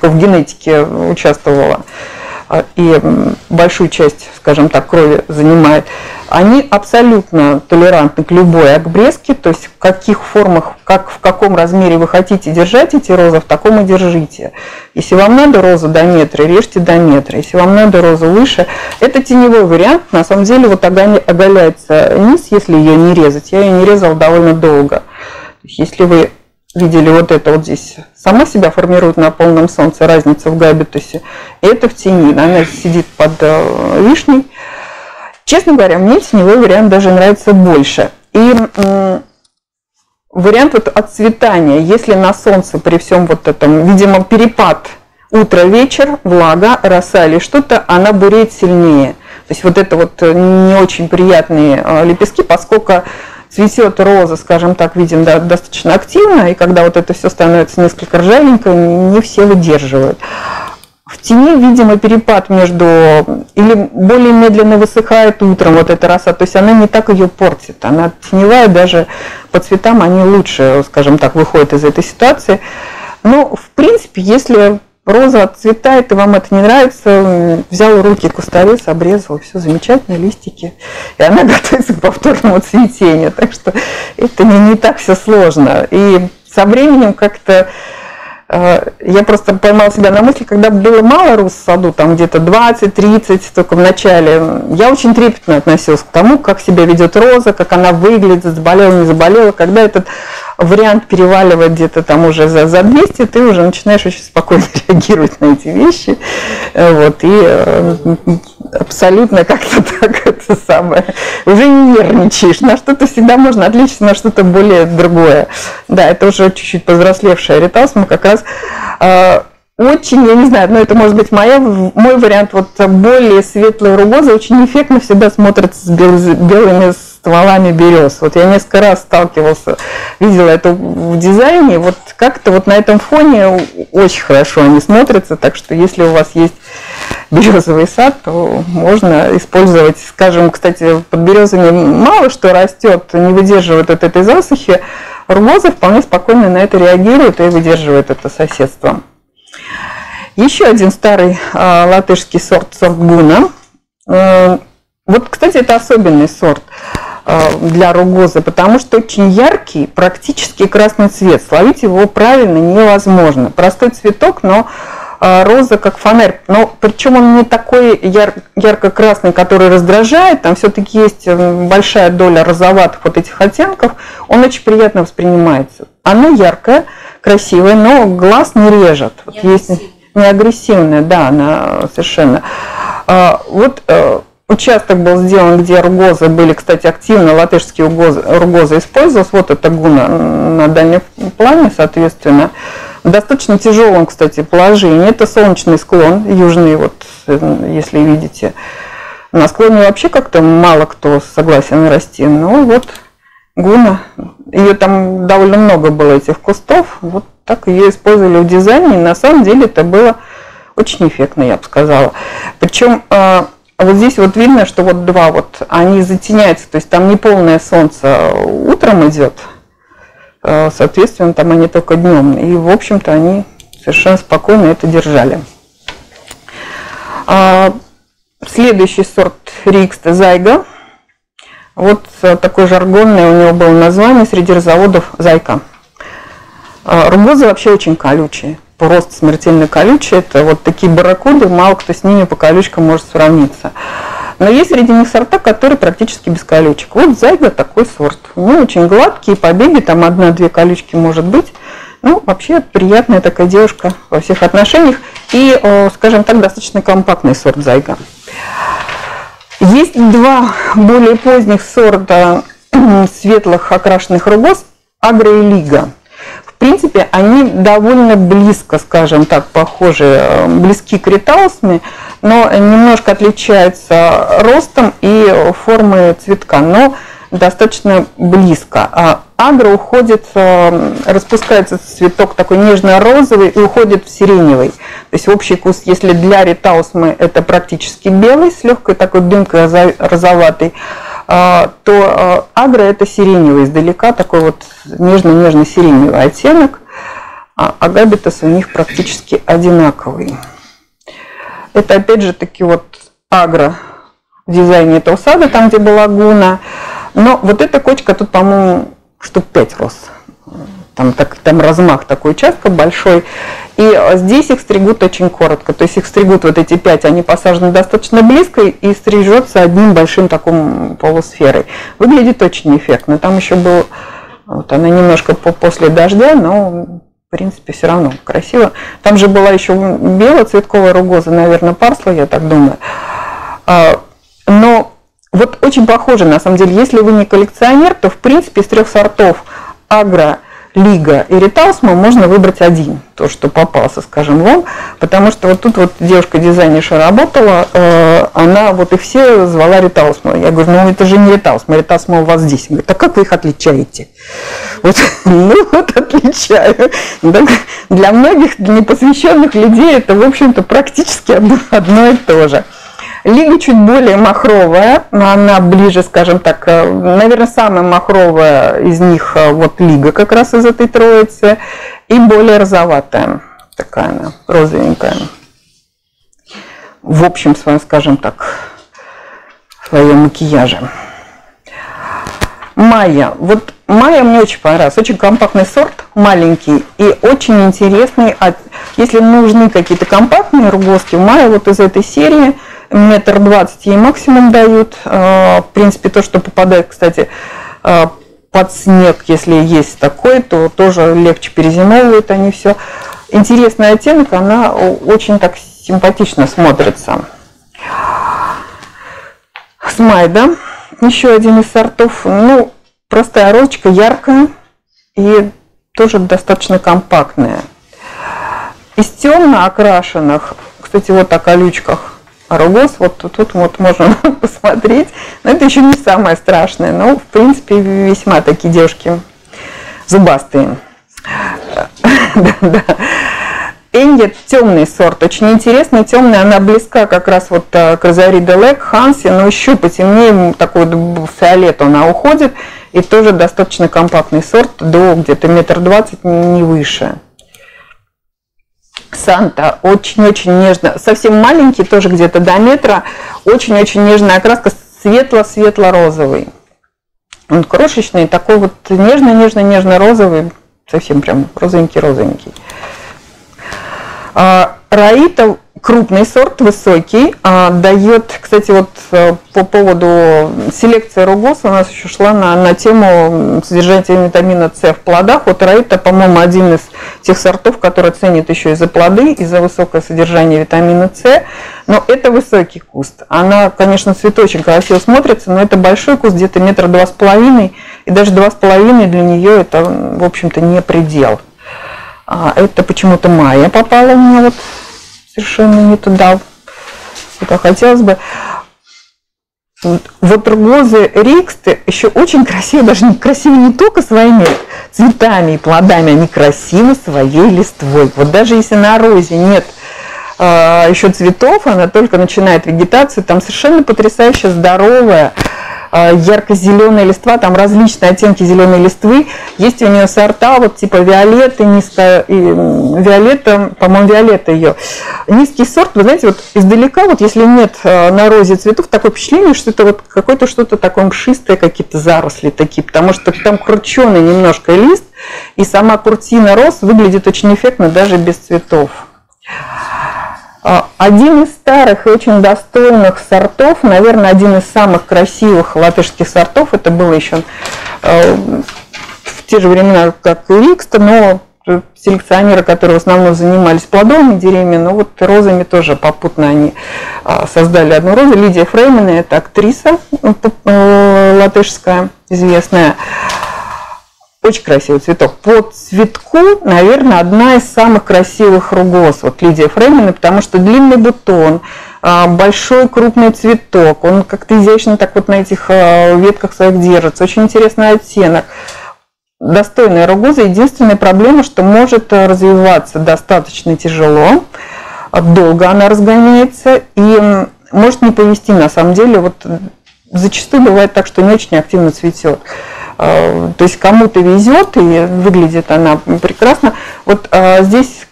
так, в генетике участвовала, и большую часть, скажем так, крови занимает. Они абсолютно толерантны к любой обрезке, то есть в каких формах, как, в каком размере вы хотите держать эти розы, в таком и держите. Если вам надо розу до метра, режьте до метра. Если вам надо розу выше, это теневой вариант. На самом деле вот оголяется низ, если ее не резать. Я ее не резала довольно долго. Если вы видели вот это вот здесь, сама себя формирует на полном солнце, разница в габитусе. Это в тени, она сидит под вишней. Честно говоря, мне теневой вариант даже нравится больше. И вариант вот отцветания, если на солнце при всем вот этом, видимо, перепад утро-вечер, влага, роса или что-то, она буреет сильнее. То есть вот это вот не очень приятные лепестки, поскольку цветет роза, скажем так, видим, да, достаточно активно, и когда вот это все становится несколько ржавенько, не все выдерживают. В тени, видимо, перепад между, или более медленно высыхает утром вот эта роса, то есть она не так ее портит, она теневая, даже по цветам они лучше, скажем так, выходят из этой ситуации. Но, в принципе, если роза отцветает и вам это не нравится, взял руки кустарез, обрезал, все замечательно, листики, и она готовится к повторному цветению, так что это не, не так все сложно. И со временем как-то я просто поймала себя на мысли, когда было мало роз в саду, там где-то двадцать-тридцать, только в начале, я очень трепетно относилась к тому, как себя ведет роза, как она выглядит, заболела, не заболела. Когда этот вариант переваливает где-то там уже за, за двести, ты уже начинаешь очень спокойно реагировать на эти вещи. Вот, и абсолютно как-то так это самое. Уже не нервничаешь, на что-то всегда можно отвлечься, на что-то более другое. Да, это уже чуть-чуть повзрослевшая ритаусма, как раз э, очень, я не знаю, но это может быть моя, мой вариант, вот более светлые ругозы очень эффектно всегда смотрятся с, бел, с белыми стволами берез. Вот я несколько раз сталкивался, видела это в дизайне, вот как-то вот на этом фоне очень хорошо они смотрятся, так что если у вас есть березовый сад, то можно использовать, скажем, кстати, под березами мало что растет, не выдерживает от этой засухи, ругозы вполне спокойно на это реагируют и выдерживают это соседство. Еще один старый э, латышский сорт, сорт гуна. Э, вот, кстати, это особенный сорт э, для ругозы, потому что очень яркий, практически красный цвет. Словить его правильно невозможно. Простой цветок, но э, роза как фонарь. Но причем он не такой яр ярко-красный, который раздражает. Там все-таки есть большая доля розоватых вот этих оттенков. Он очень приятно воспринимается. Оно яркое, красивое, но глаз не режет. Не агрессивная, да, она совершенно. Вот участок был сделан, где ругозы были, кстати, активно, латышские ругозы, ругозы использовались. Вот эта гуна на дальнем плане, соответственно. В достаточно тяжелом, кстати, положении. Это солнечный склон, южный, вот, если видите. На склоне вообще как-то мало кто согласен расти. Но вот гуна, ее там довольно много было, этих кустов. Вот так ее использовали в дизайне. И на самом деле это было очень эффектно, я бы сказала. Причем вот здесь вот видно, что вот два вот, они затеняются. То есть там не полное солнце утром идет. Соответственно, там они только днем. И, в общем-то, они совершенно спокойно это держали. Следующий сорт Рикста Зайга. Вот такое жаргонное у него было название среди разоводов Зайка. Ругозы вообще очень колючие. Просто смертельно колючие. Это вот такие барракуды. Мало кто с ними по колючкам может сравниться. Но есть среди них сорта, которые практически без колючек. Вот Зайга такой сорт. Ну, очень гладкие побеги, там одна-две колючки может быть. Ну, вообще приятная такая девушка во всех отношениях. И, скажем так, достаточно компактный сорт Зайга. Есть два более поздних сорта светлых окрашенных ругоз Агра и Лига. В принципе, они довольно близко, скажем так, похожи, близки к ритаусме, но немножко отличаются ростом и формой цветка, но достаточно близко. А агра уходит, распускается цветок такой нежно-розовый и уходит в сиреневый. То есть общий куст, если для ритаусмы это практически белый, с легкой такой дымкой розоватой, то агра это сиреневый, издалека такой вот нежно-нежно-сиреневый оттенок, а агабитус у них практически одинаковый. Это опять же таки вот агра в дизайне этого сада, там где была гуна. Но вот эта кочка тут, по-моему, штук пять рос. Там, так, там размах такой участка большой. И здесь их стригут очень коротко. То есть их стригут вот эти пять, они посажены достаточно близко и стрижется одним большим таком полусферой. Выглядит очень эффектно. Там еще был, вот она немножко по после дождя, но в принципе все равно красиво. Там же была еще белоцветковая ругоза, наверное, парсла, я так думаю. Но вот очень похоже, на самом деле, если вы не коллекционер, то в принципе из трех сортов агра, лига и ритаусма можно выбрать один, то, что попался, скажем вам, потому что вот тут вот девушка-дизайнерша работала, э, она вот их все звала ритаусма. Я говорю, ну это же не ритаусма, ритаусма у вас здесь. Она говорит, а как вы их отличаете? Вот, ну вот отличаю. Так, для многих непосвященных людей это, в общем-то, практически одно и то же. Лига чуть более махровая, она ближе, скажем так, наверное, самая махровая из них, вот лига как раз из этой троицы, и более розоватая, такая она, розовенькая. В общем своем, скажем так, в своем макияже. Майя. Вот майя мне очень понравилась. Очень компактный сорт, маленький и очень интересный. Если нужны какие-то компактные ругозки, майя вот из этой серии, метр двадцать ей максимум дают. В принципе, то, что попадает, кстати, под снег, если есть такой, то тоже легче перезимовывают они все. Интересный оттенок, она очень так симпатично смотрится. Смайда. Еще один из сортов. Ну, простая розочка, яркая и тоже достаточно компактная. Из темно окрашенных, кстати, вот о колючках ругоз, вот тут вот можно посмотреть. Но это еще не самое страшное. Но, в принципе, весьма такие девушки зубастые. Энди темный сорт, очень интересный, темный, она близка как раз вот к Розари де Лек, Ханси, но еще потемнее, такой вот фиолет она уходит, и тоже достаточно компактный сорт, до где-то метр двадцать, не выше. Санта, очень-очень нежно, совсем маленький, тоже где-то до метра, очень-очень нежная окраска, светло-светло-розовый. Он крошечный, такой вот нежно-нежно-нежно-розовый, совсем прям розовенький-розовенький. Раита крупный сорт, высокий, а, дает, кстати, вот по поводу селекции Рогос у нас еще шла на, на тему содержания витамина С в плодах. Вот Раита, по-моему, один из тех сортов, который ценит еще и за плоды, и за высокое содержание витамина С. Но это высокий куст. Она, конечно, цветочек красиво смотрится, но это большой куст, где-то метра два с половиной, и даже два с половиной для нее это, в общем-то, не предел. А это почему-то Майя попала у меня вот совершенно не туда, куда хотелось бы. Вот руглозы риксты еще очень красивы, даже не красивы не только своими цветами и плодами, они красивы своей листвой. Вот даже если на розе нет э, еще цветов, она только начинает вегетацию, там совершенно потрясающе здоровая, ярко-зеленая листва, там различные оттенки зеленой листвы. Есть у нее сорта, вот типа виолетты, низко, и, виолетта, по-моему, виолетта ее. Низкий сорт, вы знаете, вот издалека, вот если нет на розе цветов, такое впечатление, что это вот какое-то что-то такое мшистое, какие-то заросли такие, потому что там крученый немножко лист, и сама куртина роз выглядит очень эффектно даже без цветов. Один из старых и очень достойных сортов, наверное, один из самых красивых латышских сортов, это было еще в те же времена, как и рикста, но селекционеры, которые в основном занимались плодовыми деревьями, но вот розами тоже попутно они создали одну розу. Лидия Фреймена, это актриса латышская, известная. Очень красивый цветок. По цветку, наверное, одна из самых красивых ругоз, вот Лидия Фреймена, потому что длинный бутон, большой крупный цветок, он как-то изящно так вот на этих ветках своих держится, очень интересный оттенок. Достойная ругоза, единственная проблема, что может развиваться достаточно тяжело, долго она разгоняется и может не повести, на самом деле, вот зачастую бывает так, что не очень активно цветет. То есть кому-то везет, и выглядит она прекрасно. Вот а, здесь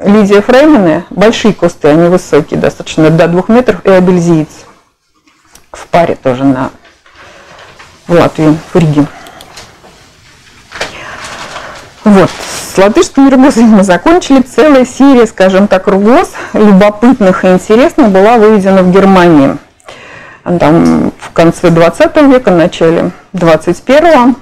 Лидия Фреймена, большие кусты, они высокие, достаточно до двух метров, и абельзиец в паре тоже на в Латвии, в Риге. Вот, с латышскими ругозами мы закончили. Целая серия, скажем так, ругоз любопытных и интересных была выведена в Германии. Там, в конце двадцатого века, начале двадцать первого.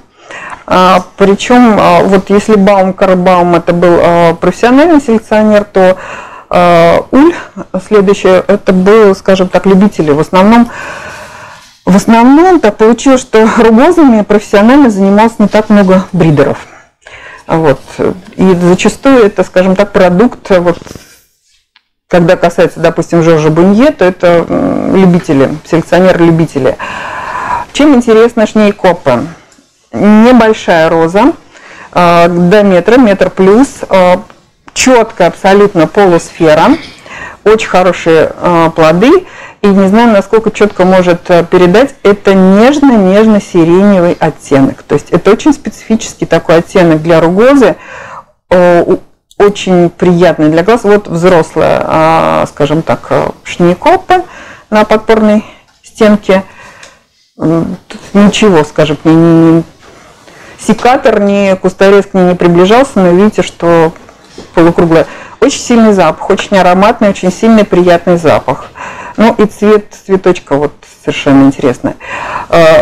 А, причем, а, вот если Баум Карбаум это был а, профессиональный селекционер, то а, Уль, следующее, это был, скажем так, любители. В основном, в основном так получилось, что ругозами профессионально занималось не так много бридеров. Вот. И зачастую это, скажем так, продукт, вот, когда касается, допустим, Жоржа Бюнье, то это любители, селекционер-любители. Чем интересна шнейкопа? Небольшая роза, до метра, метр плюс, четкая абсолютно полусфера, очень хорошие плоды. И не знаю, насколько четко может передать, это нежно-нежно-сиреневый оттенок. То есть это очень специфический такой оттенок для ругозы, очень приятный для глаз. Вот взрослая, скажем так, шнейкопа на подпорной стенке. Тут ничего, скажем, ни, ни секатор, ни кусторез к ней не приближался, но видите, что полукруглая. Очень сильный запах, очень ароматный, очень сильный приятный запах. Ну и цвет цветочка вот совершенно интересный.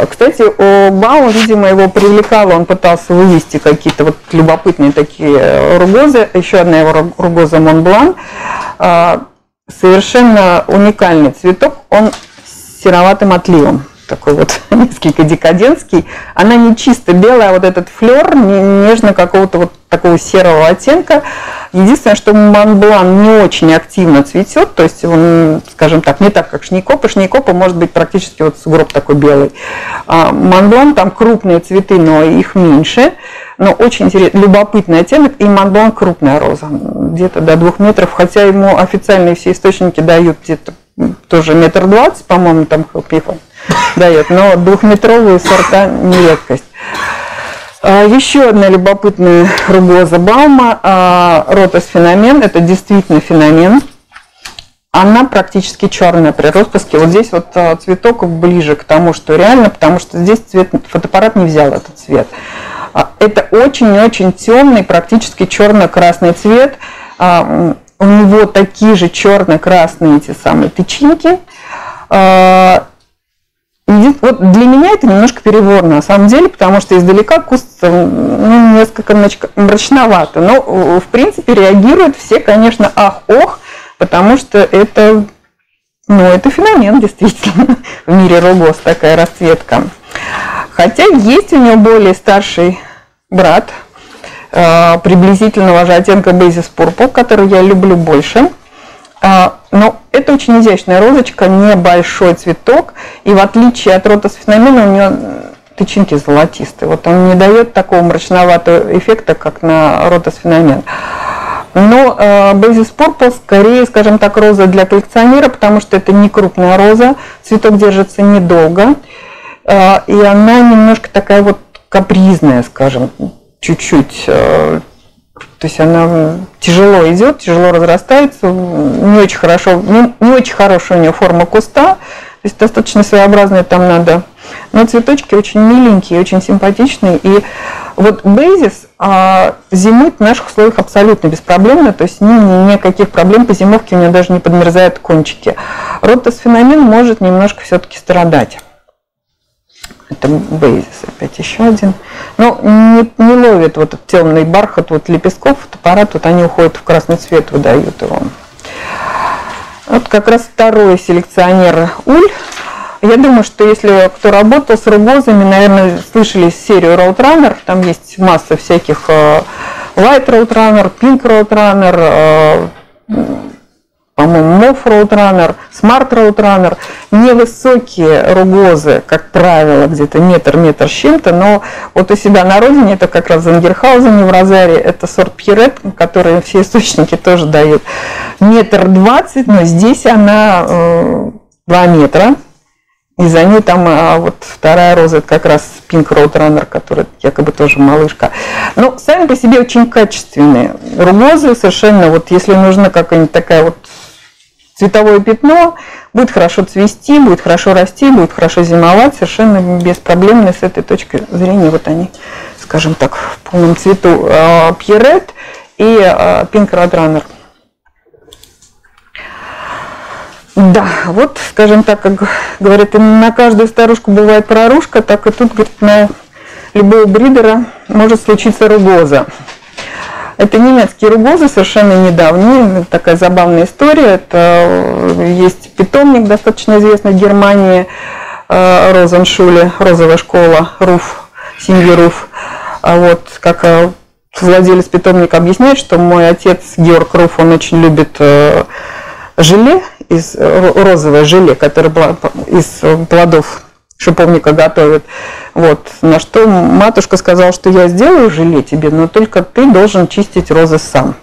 Кстати, у Бау, видимо, его привлекало, он пытался вывести какие-то вот любопытные такие ругозы. Еще одна его ругоза Монблан. Совершенно уникальный цветок, он с сероватым отливом. Такой вот несколько декадентский. Она не чисто белая, а вот этот флер нежно какого-то вот такого серого оттенка. Единственное, что Монблан не очень активно цветет, то есть он, скажем так, не так, как шнейкопа. Шнейкопа может быть практически вот сугроб такой белый. А Монблан, там крупные цветы, но их меньше. Но очень интересный, любопытный оттенок. И Монблан крупная роза, где-то до двух метров, хотя ему официальные все источники дают где-то тоже метр двадцать, по-моему, там Хелпифон дает, но двухметровые сорта не редкость. Еще одна любопытная ругоза Баума, Ротас Феномен, это действительно феномен. Она практически черная при распуске. Вот здесь вот цветок ближе к тому, что реально, потому что здесь цвет, фотоаппарат не взял этот цвет. Это очень-очень темный, практически черно-красный цвет. у него такие же черно-красные эти самые тычинки. Вот для меня это немножко перебор на самом деле, потому что издалека куст, ну, несколько мрачновато. Но, в принципе, реагируют все, конечно, ах-ох, потому что это, ну, это феномен, действительно, в мире рогоз такая расцветка. Хотя есть у него более старший брат, приблизительного же оттенка Basis Purple, который я люблю больше. Но это очень изящная розочка, небольшой цветок, и в отличие от Ротос Феномена у нее тычинки золотистые. Вот он не дает такого мрачноватого эффекта, как на Ротос Феномен. Но Basis Purple скорее, скажем так, роза для коллекционера, потому что это не крупная роза, цветок держится недолго, и она немножко такая вот капризная, скажем, чуть-чуть. То есть она тяжело идет, тяжело разрастается, не очень хорошо, не, не очень хорошая у нее форма куста, то есть достаточно своеобразная там надо. Но цветочки очень миленькие, очень симпатичные. И вот Basis а, зимует в наших условиях абсолютно беспроблемно, то есть ни, ни, никаких проблем по зимовке, у нее даже не подмерзают кончики. Ротос Феномен может немножко все-таки страдать. Это Basis, опять еще один. Но не, не ловит вот этот темный бархат вот лепестков фотоаппарат, вот они уходят в красный цвет, выдают его. Вот как раз второй селекционер Уль. Я думаю, что если кто работал с рогозами, наверное, слышали серию Roadrunner. Там есть масса всяких Light Roadrunner, Pink Roadrunner, по-моему, Moff Roadrunner, Smart Roadrunner. Невысокие рогозы, как правило, где-то метр-метр с чем-то, но вот у себя на родине, это как раз в Зангерхаузене, в Розаре, это сорт Пьерет, который все источники тоже дают. Метр двадцать, но здесь она э, два метра. И за ней там а вот вторая роза, это как раз Pink Roadrunner, которая якобы тоже малышка. Но сами по себе очень качественные розы, совершенно вот если нужна какая-нибудь такая вот цветовое пятно, будет хорошо цвести, будет хорошо расти, будет хорошо зимовать, совершенно беспроблемно с этой точки зрения. Вот они, скажем так, в полном цвету Pierrette и Pink Roadrunner. Да, вот, скажем так, как говорят, на каждую старушку бывает проружка, так и тут, говорит, на любого бридера может случиться рогоза. Это немецкие рогозы, совершенно недавние, такая забавная история. Это есть питомник, достаточно известный в Германии, Розеншуле, розовая школа, Руф, семьи Руф. Вот, как владелец питомника объясняет, что мой отец Георг Руф, он очень любит желе, из розовое желе, которое из плодов шиповника готовят. Вот. На что матушка сказала, что я сделаю желе тебе, но только ты должен чистить розы сам.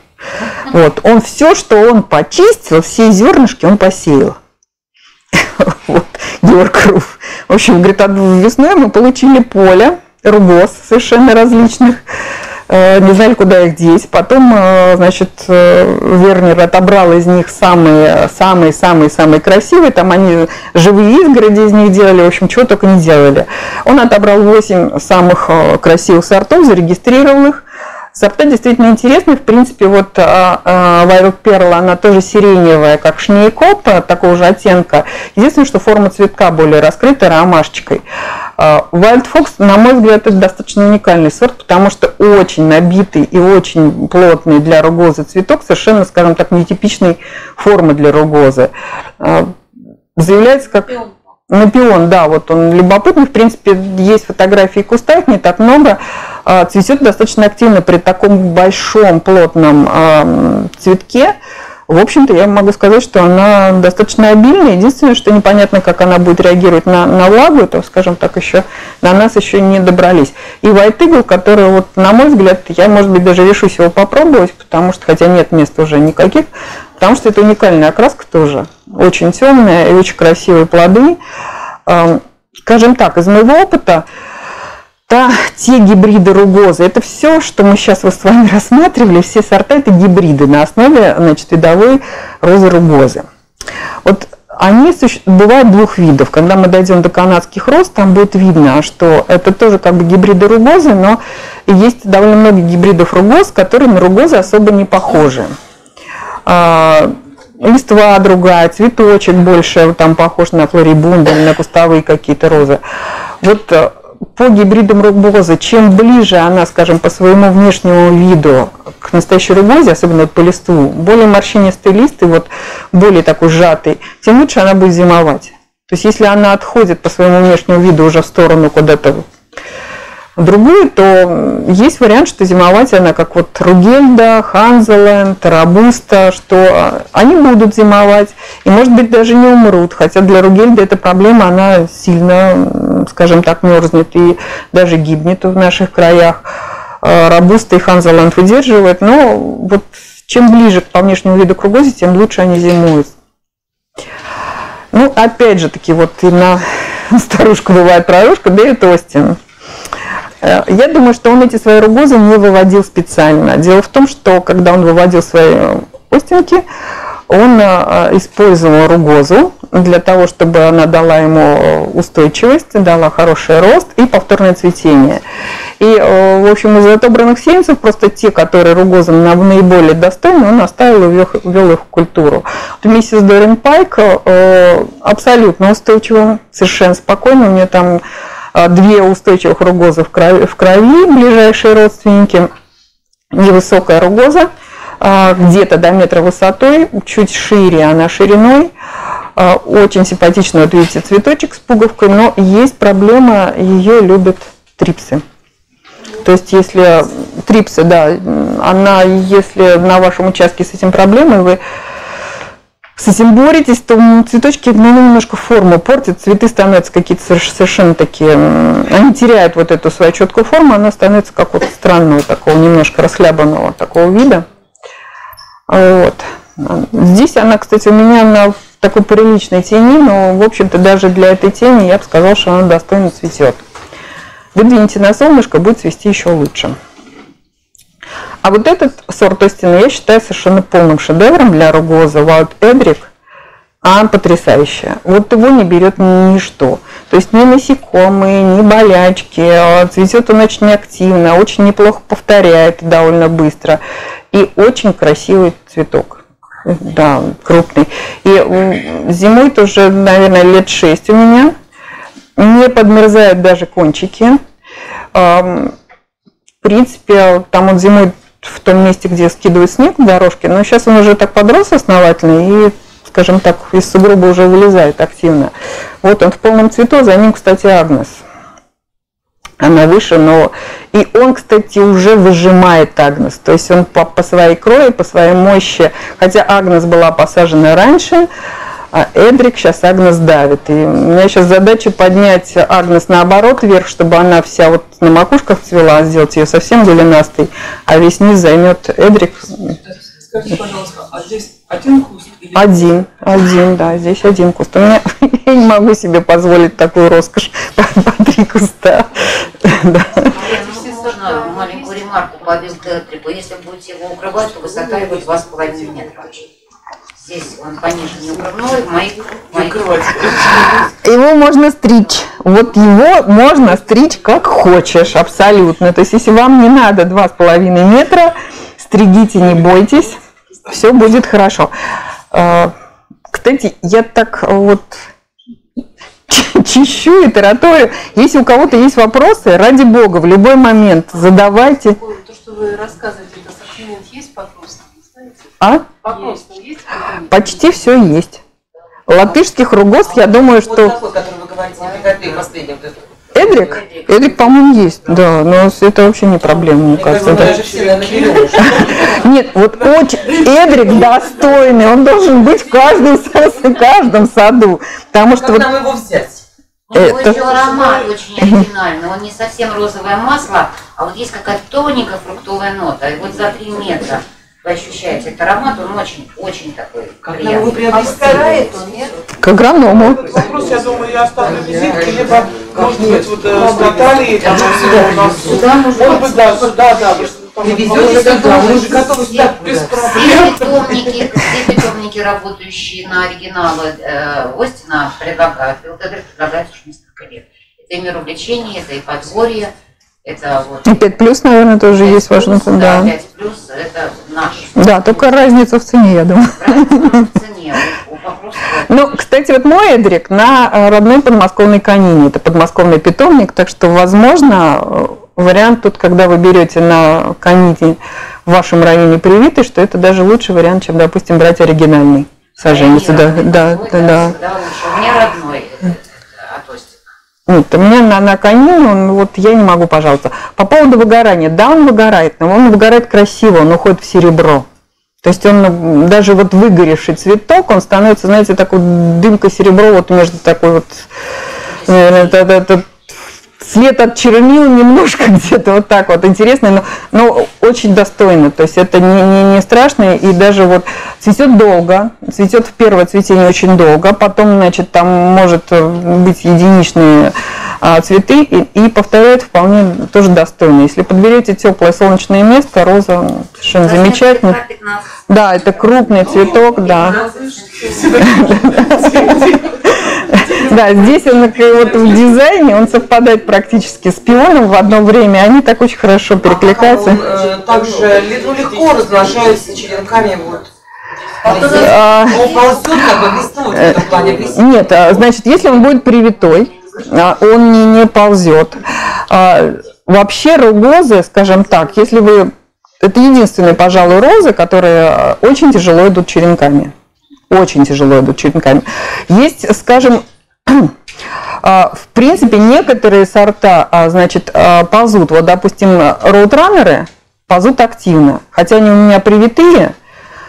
Вот. Он все, что он почистил, все зернышки он посеял. Вот. Георг Руф. В общем, говорит, весной мы получили поле рогоз совершенно различных. Не знали, куда их деть. Потом, значит, Вернер отобрал из них самые-самые-самые-самые красивые. Там они живые изгороди из них делали. В общем, чего только не делали. Он отобрал восемь самых красивых сортов, зарегистрировал их. Сорта действительно интересные. В принципе, вот Violet Pearl, она тоже сиреневая, как шнейкоп, такого же оттенка. Единственное, что форма цветка более раскрыта ромашечкой. Wild Fox, на мой взгляд, это достаточно уникальный сорт, потому что очень набитый и очень плотный для рогозы цветок, совершенно, скажем так, нетипичной формы для рогозы. Заявляется как... Напион, да, вот он любопытный, в принципе, есть фотографии куста, их не так много, цветет достаточно активно при таком большом плотном цветке. В общем-то, я могу сказать, что она достаточно обильная, единственное, что непонятно, как она будет реагировать на, на влагу, это, скажем так, еще на нас еще не добрались. И White Eagle, который, вот, на мой взгляд, я, может быть, даже решусь его попробовать, потому что, хотя нет мест уже никаких, потому что это уникальная окраска тоже, очень темная и очень красивые плоды. Скажем так, из моего опыта, та, те гибриды рогозы, это все, что мы сейчас вот с вами рассматривали, все сорта, это гибриды на основе, значит, видовой розы рогозы. Вот они суще... бывают двух видов. Когда мы дойдем до канадских роз, там будет видно, что это тоже как бы гибриды рогозы, но есть довольно много гибридов рогоз, которые на рогозы особо не похожи. листва другая, цветочек больше, там похож на флорибунду, на кустовые какие-то розы. Вот по гибридам рогозы, чем ближе она, скажем, по своему внешнему виду к настоящей рогозе, особенно по листву, более морщинистый лист и вот более такой сжатый, тем лучше она будет зимовать. То есть если она отходит по своему внешнему виду уже в сторону куда-то другую, то есть вариант, что зимовать она как вот Ругельда, Ханзеленд, Робуста, что они будут зимовать и, может быть, даже не умрут. Хотя для Ругельда эта проблема, она сильно, скажем так, мерзнет и даже гибнет в наших краях. Робуста и Ханзеленд выдерживают, но вот чем ближе по внешнему виду к рогозе, тем лучше они зимуют. Ну, опять же таки, вот и на старушку бывает прорушка, да и Остин. Я думаю, что он эти свои рогозы не выводил специально. Дело в том, что когда он выводил свои остинки, он использовал рогозу для того, чтобы она дала ему устойчивость, дала хороший рост и повторное цветение. И, в общем, из отобранных сеянцев просто те, которые рогозам наиболее достойны, он оставил и ввел их в культуру. Вот миссис Дорин Пайк абсолютно устойчивая, совершенно спокойно, у нее там две устойчивых рогозы в крови, в крови, ближайшие родственники, невысокая рогоза, где-то до метра высотой, чуть шире она шириной, очень симпатичный, вот видите, цветочек с пуговкой, но есть проблема, ее любят трипсы. То есть если трипсы, да, она, если на вашем участке с этим проблемой, вы с этим боретесь, то цветочки, ну, немножко форму портят, цветы становятся какие-то совершенно такие, они теряют вот эту свою четкую форму, она становится какого-то странного, такого немножко расхлябанного такого вида. Вот. Здесь она, кстати, у меня на такой приличной тени, но, в общем-то, даже для этой тени я бы сказала, что она достойно цветет. Выдвиньте на солнышко, будет цвести еще лучше. А вот этот сорт Остина я считаю совершенно полным шедевром для рогоза, Wild Edric, а он потрясающий. Вот его не берет ничто. То есть ни насекомые, ни болячки, цветет он очень активно, очень неплохо повторяет довольно быстро. И очень красивый цветок, да, крупный. И зимой тоже, наверное, лет шесть у меня. Не подмерзают даже кончики. В принципе, там он зимой в том месте, где скидывают снег на дорожке, но сейчас он уже так подрос основательно и, скажем так, из сугроба уже вылезает активно. Вот он в полном цвету, за ним, кстати, Агнес. Она выше, но... И он, кстати, уже выжимает Агнес, то есть он по, по своей крови, по своей мощи, хотя Агнес была посажена раньше, а Эдрик сейчас Агнес давит. И у меня сейчас задача поднять Агнес наоборот вверх, чтобы она вся вот на макушках цвела, сделать ее совсем голенастой, а весь низ займет Эдрик. Скажите, пожалуйста, а здесь один куст? Или... Один, один, да, здесь один куст. У меня, я не могу себе позволить такую роскошь по, по три куста. Да. Можно маленькую ремарку по Эдрику? Если будете его укрывать, то высота его два с половиной метра. Здесь он пониже не укрывной, его можно стричь. Вот его можно стричь как хочешь, абсолютно. То есть если вам не надо два с половиной метра, стригите, не бойтесь, все будет хорошо. Кстати, я так вот чищу и тараторю. Если у кого-то есть вопросы, ради бога, в любой момент задавайте. То, что вы рассказываете, это сохранение есть вопрос? А? Есть. Почти все есть. Латышских рогоз, а я думаю, вот что... Такой, который вы говорите, Эдрик? Эдрик, по-моему, есть. Да, но это вообще не проблема, мне кажется. Нет, вот очень Эдрик достойный, он должен быть в каждом саду. Потому что... Как нам его взять? У него еще аромат очень оригинальный, он не совсем розовое масло, а вот есть какая-то тоненькая фруктовая нота, и вот за три метра. Вы ощущаете этот аромат, он очень-очень такой приятный. А старает он, нет? К агроному. Вопрос, я думаю, я оставлю визитки, либо, может быть, вот с Натальей, там, у нас сюда, может быть, да, сюда, да. Привезете сюда, мы уже готовы сюда, без проблем. Все питомники, работающие на оригиналы Остина, предлагают, предлагают уже несколько лет. Это и мир увлечений, это и подворье, это вот... И пять плюс, наверное, тоже есть важно. Да, пять плюс, это... наш. Да, только разница в цене, я думаю. Разница в цене. Ну, кстати, вот мой эдрик на родной подмосковной конине. Это подмосковный питомник, так что, возможно, вариант тут, когда вы берете на конине в вашем районе привитый, что это даже лучший вариант, чем, допустим, брать оригинальный саженец. Да, да, да, да. У меня родной от Остина. Нет, у меня на, на конину, вот я не могу, пожалуйста. По поводу выгорания. Да, он выгорает, но он выгорает красиво, он уходит в серебро. То есть он даже вот выгоревший цветок, он становится, знаете, такой дымко-серебро, вот между такой вот, наверное, это, это, цвет от чернил немножко где-то вот так вот. Интересно, но, но очень достойно. То есть это не, не, не страшно. И даже вот цветет долго, цветет в первое цветение очень долго, потом, значит, там может быть единичные а, цветы и, и повторяют вполне тоже достойно. Если подберете теплое солнечное место, роза совершенно замечательная. Да, это крупный цветок, да. Да, здесь он вот в дизайне, он совпадает практически с пионом в одно время, они так очень хорошо перекликаются. А, также легко размножаются черенками вот. А, нет, значит, если он будет привитой, он не, не ползет. А, вообще ругозы, скажем так, если вы, это единственные, пожалуй, розы, которые очень тяжело идут черенками, очень тяжело идут черенками. Есть, скажем, в принципе, некоторые сорта, значит, ползут. Вот, допустим, роутранеры ползут активно. Хотя они у меня привитые,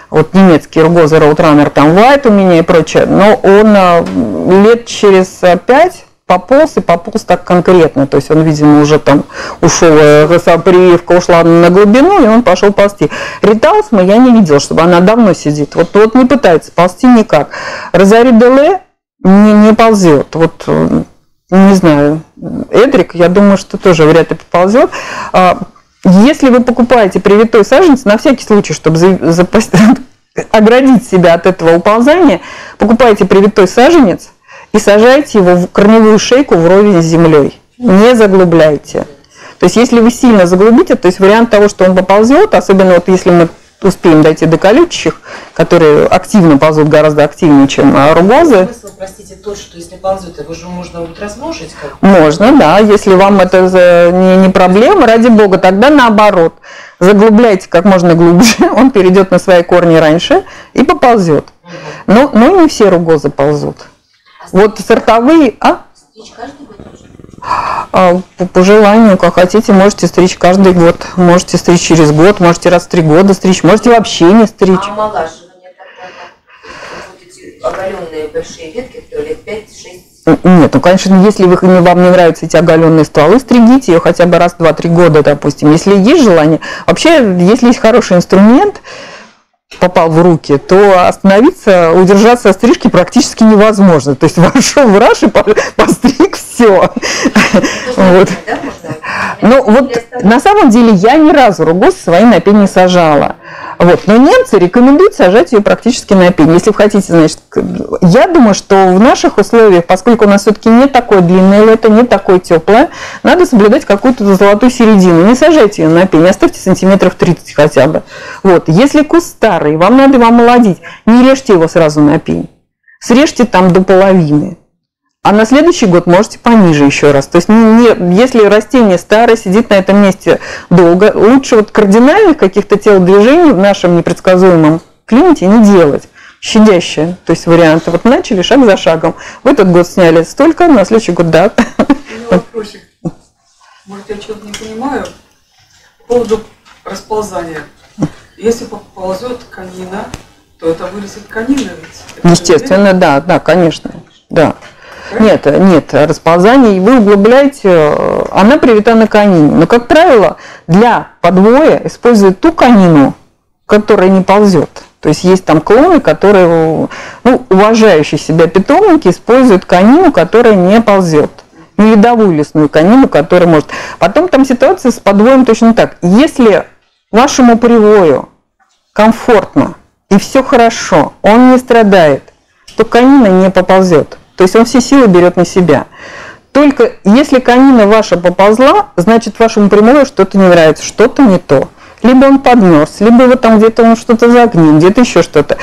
вот немецкие ругозы, роутранер, там White у меня и прочее, но он лет через пять пополз и пополз так конкретно. То есть он, видимо, уже там ушел, прививка ушла на глубину, и он пошел ползти. Риталсма я не видела, чтобы она давно сидит. Вот, вот не пытается ползти никак. Розари Деле Не, не ползет. Вот, не знаю, эдрик, я думаю, что тоже вряд ли ползет. Если вы покупаете привитой саженец, на всякий случай, чтобы запасть, оградить себя от этого уползания, покупайте привитой саженец и сажайте его в корневую шейку вровень с землей. Не заглубляйте. То есть, если вы сильно заглубите, то есть вариант того, что он поползет, особенно вот если мы успеем дойти до колючих, которые активно ползут, гораздо активнее, чем ругозы. Смысл, простите, тот, что если ползут, его же можно вот размножить? Как можно, да, если вам это не, не проблема, ради бога, тогда наоборот. Заглубляйте как можно глубже, он перейдет на свои корни раньше и поползет. Угу. Но, но не все ругозы ползут. А вот сортовые... А? Стричь каждый год нужно? По желанию, как хотите, можете стричь каждый год, можете стричь через год, можете раз в три года стричь, можете вообще не стричь. А омолаживание тогда, как оголенные большие ветки, то лет пять-шесть? Нет, ну, конечно, если вы, вам не нравятся эти оголенные стволы, стригите ее хотя бы раз в два-три года, допустим, если есть желание. Вообще, если есть хороший инструмент, попал в руки, то остановиться, удержаться от стрижки практически невозможно. То есть вошел в раж и постриг все. Вот. Ну вот на самом деле я ни разу ругозу свои на пень не сажала. Вот. Но немцы рекомендуют сажать ее практически на пень. Если вы хотите, значит, я думаю, что в наших условиях, поскольку у нас все-таки не такое длинное лето, не такое теплое, надо соблюдать какую-то золотую середину. Не сажайте ее на пень, оставьте сантиметров тридцать хотя бы. Вот. Если куст старый, вам надо его омолодить, не режьте его сразу на пень. Срежьте там до половины. А на следующий год можете пониже еще раз. То есть, не, не, если растение старое, сидит на этом месте долго, лучше вот кардинальных каких-то телодвижений в нашем непредсказуемом климате не делать. Щадящие, то есть варианты. Вот начали шаг за шагом. В этот год сняли столько, на следующий год да. Вопросик. Может, я чего-то не понимаю. По поводу расползания. Если поползет конина, то это вылезет конина ведь? Естественно, да, да, конечно, да. Нет, нет, расползание, вы углубляете, она привита на конине. Но, как правило, для подвоя используют ту конину, которая не ползет. То есть есть там клоны, которые, ну, уважающие себя питомники используют конину, которая не ползет. Не видовую лесную конину, которая может... Потом там ситуация с подвоем точно так. Если вашему привою комфортно и все хорошо, он не страдает, то конина не поползет. То есть он все силы берет на себя. Только если конина ваша поползла, значит вашему прямому что-то не нравится, что-то не то. либо он подмерз, либо вот там где-то он что-то загнил, где-то еще что-то.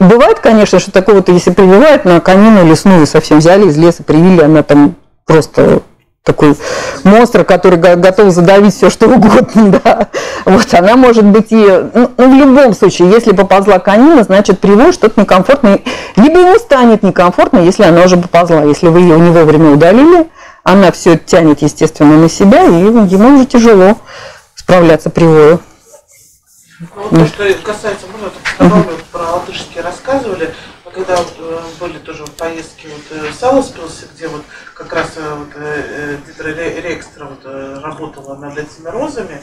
Бывает, конечно, что такого вот, если прививают на конину лесную, совсем взяли из леса, привили, она там просто такой монстр, который готов задавить все, что угодно, да. Вот она может быть и... Ну, в любом случае, если поползла конина, значит, привой что-то некомфортное. Либо ему станет некомфортно, если она уже поползла. Если вы ее не вовремя удалили, она все это тянет, естественно, на себя, и ему уже тяжело справляться привою. Ну, то, что касается, можно так сказать, про латышские рассказывали, когда вот были тоже поездки вот в Саласпилсе, где вот как раз вот, Дитра Рекстра вот, работала над этими розами,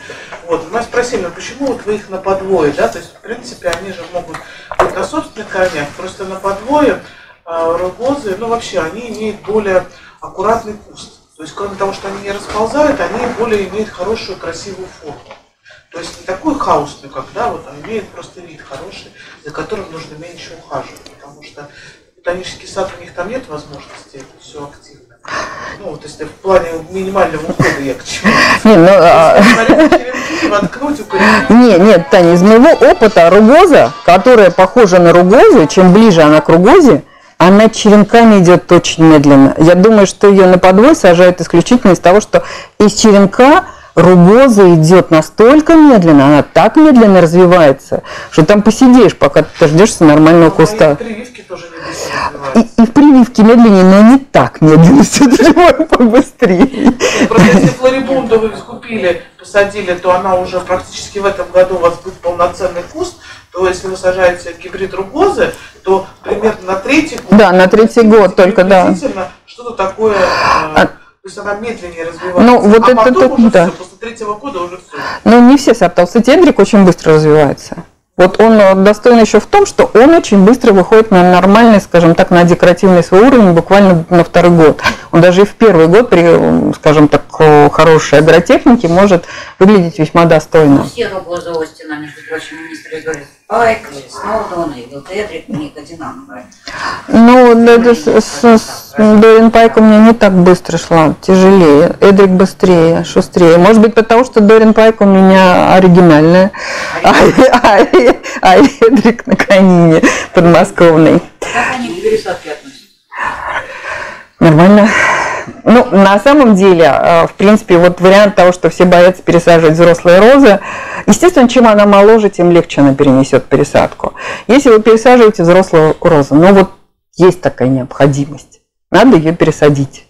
вот, нас спросили, почему вот вы их на подвое, да, то есть в принципе они же могут вот, на собственных корнях, просто на подвое розы, ну вообще они имеют более аккуратный куст, то есть кроме того, что они не расползают, они более имеют хорошую красивую форму. То есть не такой хаосный, как, да, вот, а имеет просто вид хороший, за которым нужно меньше ухаживать, потому что ботанический сад у них там нет возможности, это все активно. Ну, вот если в плане минимального ухода я к чему. Не, ну, а... воткнуть, не, нет, Таня, из моего опыта ругоза, которая похожа на ругозу, чем ближе она к ругозе, она черенками идет очень медленно. Я думаю, что ее на подвой сажают исключительно из того, что из черенка ругоза идет настолько медленно, она так медленно развивается, что там посидишь, пока ты дождешься нормального куста. И в прививке тоже медленно и, и в прививке медленнее, но не так медленно, все-таки побыстрее. Просто если флорибунду вы купили, посадили, то она уже практически в этом году у вас будет полноценный куст, то если вы сажаете гибрид ругозы, то примерно на третий год. Да, на третий год только, да. Что-то такое... То есть она медленнее развивается, ну, вот а это, потом это, уже да. Все, после третьего года уже все. Ну, не все сорта. Цитендрик очень быстро развивается. Вот он достоин еще в том, что он очень быстро выходит на нормальный, скажем так, на декоративный свой уровень буквально на второй год. Он даже и в первый год при, скажем так, хорошей агротехнике может выглядеть весьма достойно. Все ругозы Остина, между прочим, министры говорят, Пайк, Сноудон и Вилтедрик у них одинаковые. Ну, это с Дорин Пайком мне не так быстро шла, тяжелее. Эдрик быстрее, шустрее. Может быть, потому что Дорин Пайк у меня оригинальная, а Эдрик на конине подмосковный. Как они к пересадке относятся? Нормально. Ну, на самом деле, в принципе, вот вариант того, что все боятся пересаживать взрослые розы, естественно, чем она моложе, тем легче она перенесет пересадку. Если вы пересаживаете взрослую розу, ну вот есть такая необходимость, надо ее пересадить.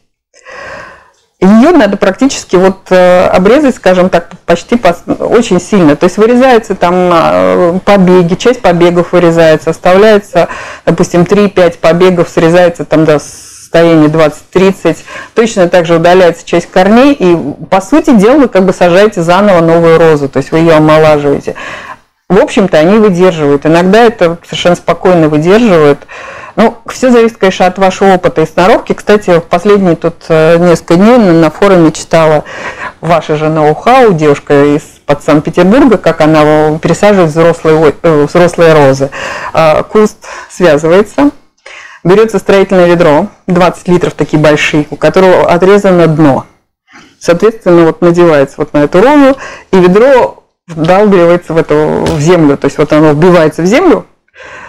Ее надо практически вот обрезать, скажем так, почти очень сильно. То есть вырезаются там побеги, часть побегов вырезается, оставляется, допустим, три-пять побегов, срезается там до... состоянии двадцать-тридцать, точно так же удаляется часть корней, и, по сути дела, вы как бы сажаете заново новую розу, то есть вы ее омолаживаете. В общем-то, они выдерживают. Иногда это совершенно спокойно выдерживают. Ну, все зависит, конечно, от вашего опыта и сноровки. Кстати, в последние тут несколько дней на форуме читала ваша же ноу-хау, девушка из-под Санкт-Петербурга, как она пересаживает взрослые, э, взрослые розы. Куст связывается. Берется строительное ведро, двадцать литров такие большие, у которого отрезано дно. Соответственно, вот надевается вот на эту розу, и ведро вдалбливается в, эту, в землю. То есть вот оно вбивается в землю,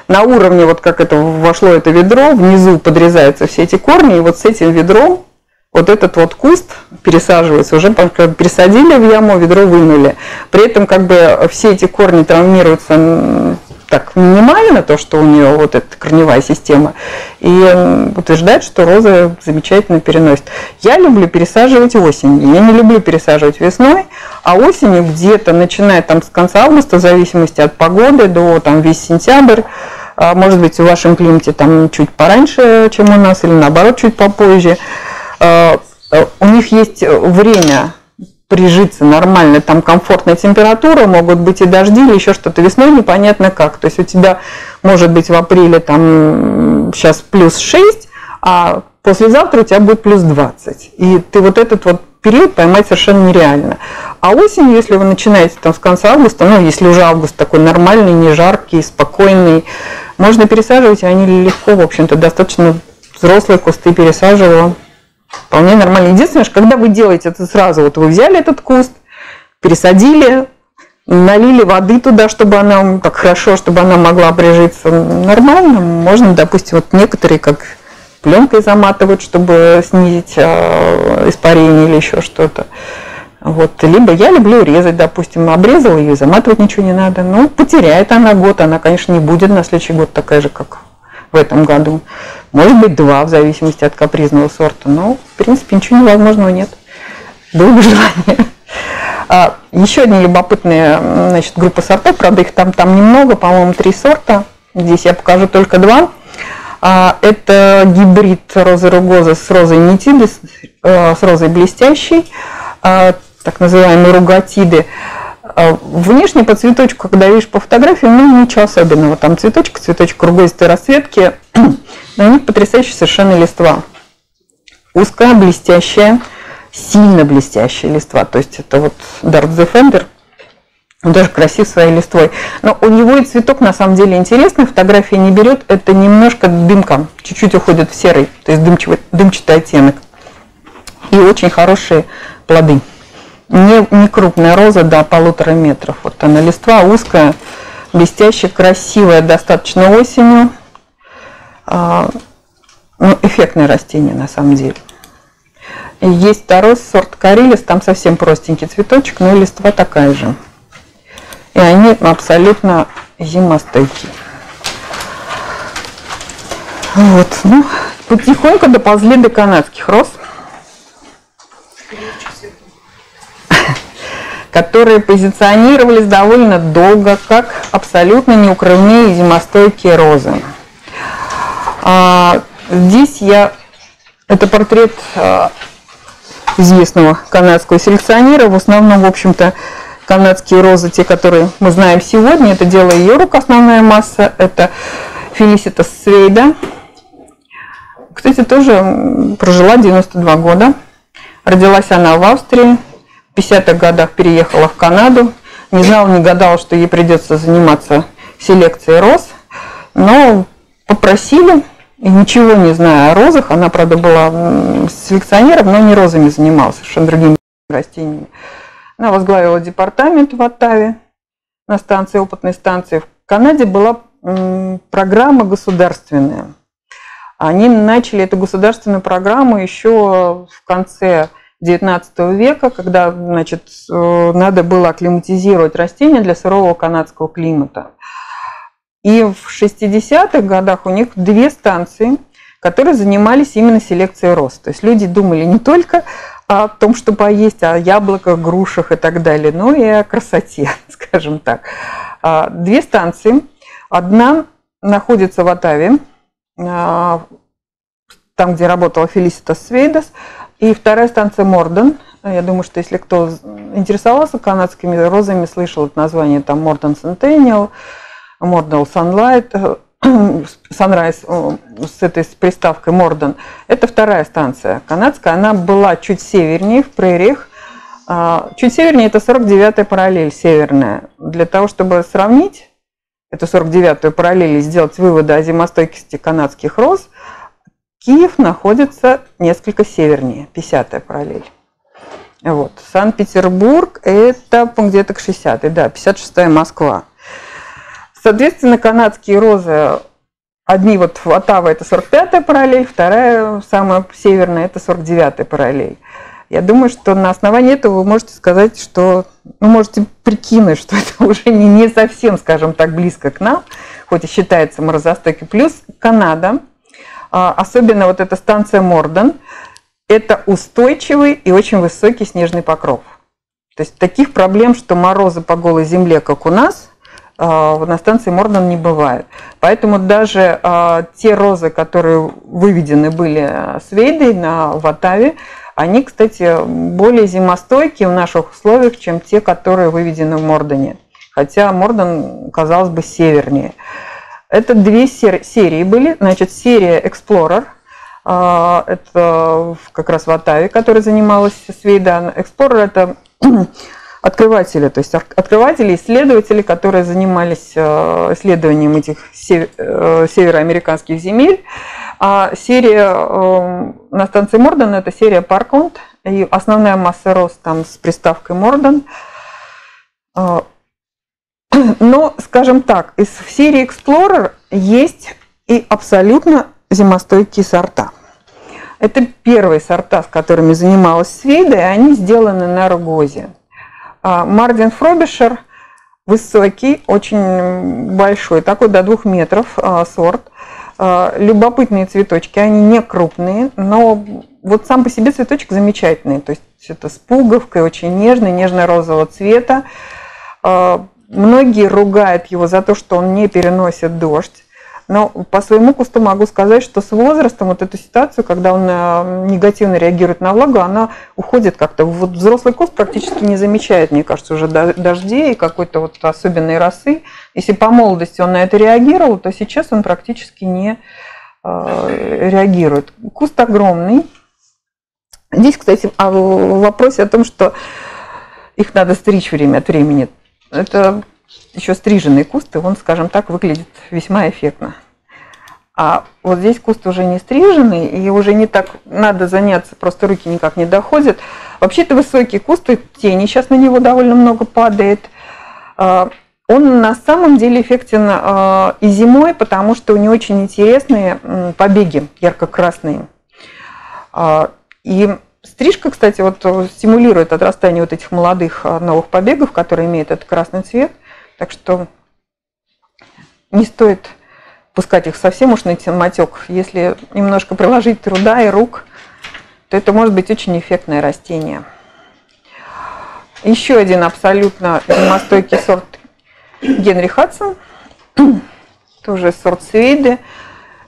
на уровне, вот как это вошло это ведро, внизу подрезаются все эти корни, и вот с этим ведром вот этот вот куст пересаживается. Уже пересадили в яму, ведро вынули. При этом как бы все эти корни травмируются... так минимально, то, что у нее вот эта корневая система, и утверждает, что роза замечательно переносит. Я люблю пересаживать осенью, я не люблю пересаживать весной, а осенью где-то, начиная там с конца августа, в зависимости от погоды, до там весь сентябрь, может быть, в вашем климате там чуть пораньше, чем у нас, или наоборот, чуть попозже, у них есть время прижиться нормально, там комфортная температура, могут быть и дожди, или еще что-то. Весной непонятно как. То есть у тебя может быть в апреле там сейчас плюс шесть, а послезавтра у тебя будет плюс двадцать. И ты вот этот вот период поймать совершенно нереально. А осенью, если вы начинаете там с конца августа, ну если уже август такой нормальный, не жаркий, спокойный, можно пересаживать, и они легко, в общем-то, достаточно взрослые кусты пересаживала. Вполне нормально. Единственное, что когда вы делаете это сразу, вот вы взяли этот куст, пересадили, налили воды туда, чтобы она так хорошо, чтобы она могла прижиться нормально. Можно, допустим, вот некоторые как пленкой заматывают, чтобы снизить испарение или еще что-то. Вот. Либо я люблю резать, допустим, обрезала ее, заматывать ничего не надо. Ну, потеряет она год, она, конечно, не будет на следующий год такая же, как в этом году. Может быть, два, в зависимости от капризного сорта. Но, в принципе, ничего невозможного нет. Долго желание. А, еще одни любопытные, значит, группа сортов. Правда, их там, там немного, по-моему, три сорта. Здесь я покажу только два. А, это гибрид розы ругоза с розой нитидис, с розой блестящей. А, так называемые ругатиды. Внешне по цветочку, когда видишь по фотографии, ну ничего особенного. Там цветочек, цветочек круглистой расцветки. На них потрясающие совершенно листва. Узкая, блестящая, сильно блестящая листва. То есть это вот Dart Defender. Он даже красив своей листвой. Но у него и цветок на самом деле интересный. Фотографии не берет. Это немножко дымка. Чуть-чуть уходит в серый. То есть дымчатый, дымчатый оттенок. И очень хорошие плоды. Не, не крупная роза до да, полутора метров. Вот она листва узкая, блестящая, красивая, достаточно осенью. А, ну, эффектное растение на самом деле. Есть второй сорт корилис, там совсем простенький цветочек, но и листва такая же. И они абсолютно зимостойкие. Вот, ну, потихоньку доползли до канадских роз, которые позиционировались довольно долго как абсолютно неукрывные зимостойкие розы. А, здесь я... Это портрет а, известного канадского селекционера. В основном, в общем-то, канадские розы, те, которые мы знаем сегодня, это дело ее рук, основная масса. Это Фелисита Свейда. Кстати, тоже прожила девяносто два года. Родилась она в Австрии. В пятидесятых годах переехала в Канаду, не знала, не гадала, что ей придется заниматься селекцией роз, но попросили, и ничего не зная о розах, она, правда, была селекционером, но не розами занималась, совершенно другими растениями. Она возглавила департамент в Оттаве на станции, опытной станции. В Канаде была программа государственная. Они начали эту государственную программу еще в конце девятнадцатого века, когда, значит, надо было акклиматизировать растения для сырого канадского климата. И в шестидесятых годах у них две станции, которые занимались именно селекцией роз. То есть люди думали не только о том, что поесть, о яблоках, грушах и так далее, но и о красоте, скажем так. Две станции. Одна находится в Оттаве, там, где работала Фелисита Свейдас. И вторая станция Морден. Я думаю, что если кто интересовался канадскими розами, слышал это название, там Морден Сентениал, Морден Санлайт, Санрайз с этой приставкой Морден. Это вторая станция канадская. Она была чуть севернее, в прериях. Чуть севернее это сорок девятая параллель северная. Для того, чтобы сравнить эту сорок девятую параллель и сделать выводы о зимостойкости канадских роз, Киев находится несколько севернее, пятидесятая параллель. Вот. Санкт-Петербург это где-то к шестидесятой, да, пятьдесят шестая Москва. Соответственно, канадские розы, одни вот в Оттава это сорок пятая параллель, вторая, самая северная, это сорок девятая параллель. Я думаю, что на основании этого вы можете сказать, что, ну, можете прикинуть, что это уже не, не совсем, скажем так, близко к нам, хоть и считается морозостойкой. Плюс Канада. Особенно вот эта станция Морден, это устойчивый и очень высокий снежный покров. То есть таких проблем, что морозы по голой земле, как у нас, на станции Морден не бывает. Поэтому даже те розы, которые выведены были Свейдой на Оттаве, они, кстати, более зимостойкие в наших условиях, чем те, которые выведены в Мордене. Хотя Морден, казалось бы, севернее. Это две серии были, значит, серия Explorer, это как раз в Оттаве, которой занималась Свейда. Explorer это открыватели, то есть открыватели, исследователи, которые занимались исследованием этих североамериканских земель. А серия на станции Морден это серия Паркланд, и основная масса роз там с приставкой Морден. Но, скажем так, из серии Explorer есть и абсолютно зимостойкие сорта. Это первые сорта, с которыми занималась Свейда, и они сделаны на рогозе. Морден Фробишер высокий, очень большой, такой до двух метров сорт. Любопытные цветочки, они не крупные, но вот сам по себе цветочек замечательный. То есть это с пуговкой, очень нежный, нежно-розового цвета. Многие ругают его за то, что он не переносит дождь. Но по своему кусту могу сказать, что с возрастом вот эту ситуацию, когда он негативно реагирует на влагу, она уходит как-то. Вот взрослый куст практически не замечает, мне кажется, уже дождей и какой-то вот особенной росы. Если по молодости он на это реагировал, то сейчас он практически не реагирует. Куст огромный. Здесь, кстати, в вопросе о том, что их надо стричь время от времени. Это еще стриженный куст, и он, скажем так, выглядит весьма эффектно. А вот здесь куст уже не стриженный, и уже не так надо заняться, просто руки никак не доходят. Вообще-то высокий куст, и тени сейчас на него довольно много падает. Он на самом деле эффектен и зимой, потому что у него очень интересные побеги, ярко-красные. И стрижка, кстати, вот стимулирует отрастание вот этих молодых новых побегов, которые имеют этот красный цвет. Так что не стоит пускать их совсем уж на самотек. Если немножко приложить труда и рук, то это может быть очень эффектное растение. Еще один абсолютно зимостойкий сорт Генри Хадсон, тоже сорт Свейды.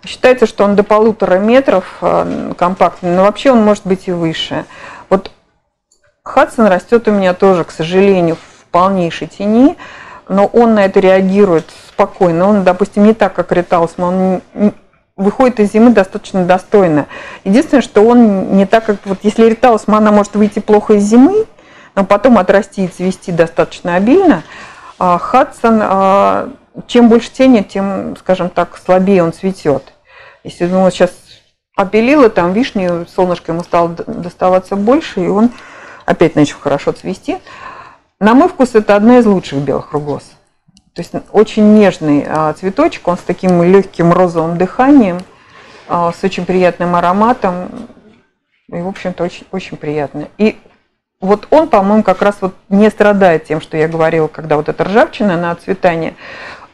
Считается, что он до полутора метров компактный, но вообще он может быть и выше. Вот Хадсон растет у меня тоже, к сожалению, в полнейшей тени, но он на это реагирует спокойно. Он, допустим, не так, как Риталсма, он выходит из зимы достаточно достойно. Единственное, что он не так, как... Вот если Риталсма, она может выйти плохо из зимы, но потом отрасти и цвести достаточно обильно, а Хадсон, чем больше тени, тем, скажем так, слабее он цветет. Если он сейчас опилила там вишню, солнышко ему стало доставаться больше, и он опять начал хорошо цвести. На мой вкус, это одна из лучших белых ругоз. То есть очень нежный цветочек, он с таким легким розовым дыханием, с очень приятным ароматом. И, в общем-то, очень, очень приятно. И вот он, по-моему, как раз вот не страдает тем, что я говорила, когда вот эта ржавчина на отцветание.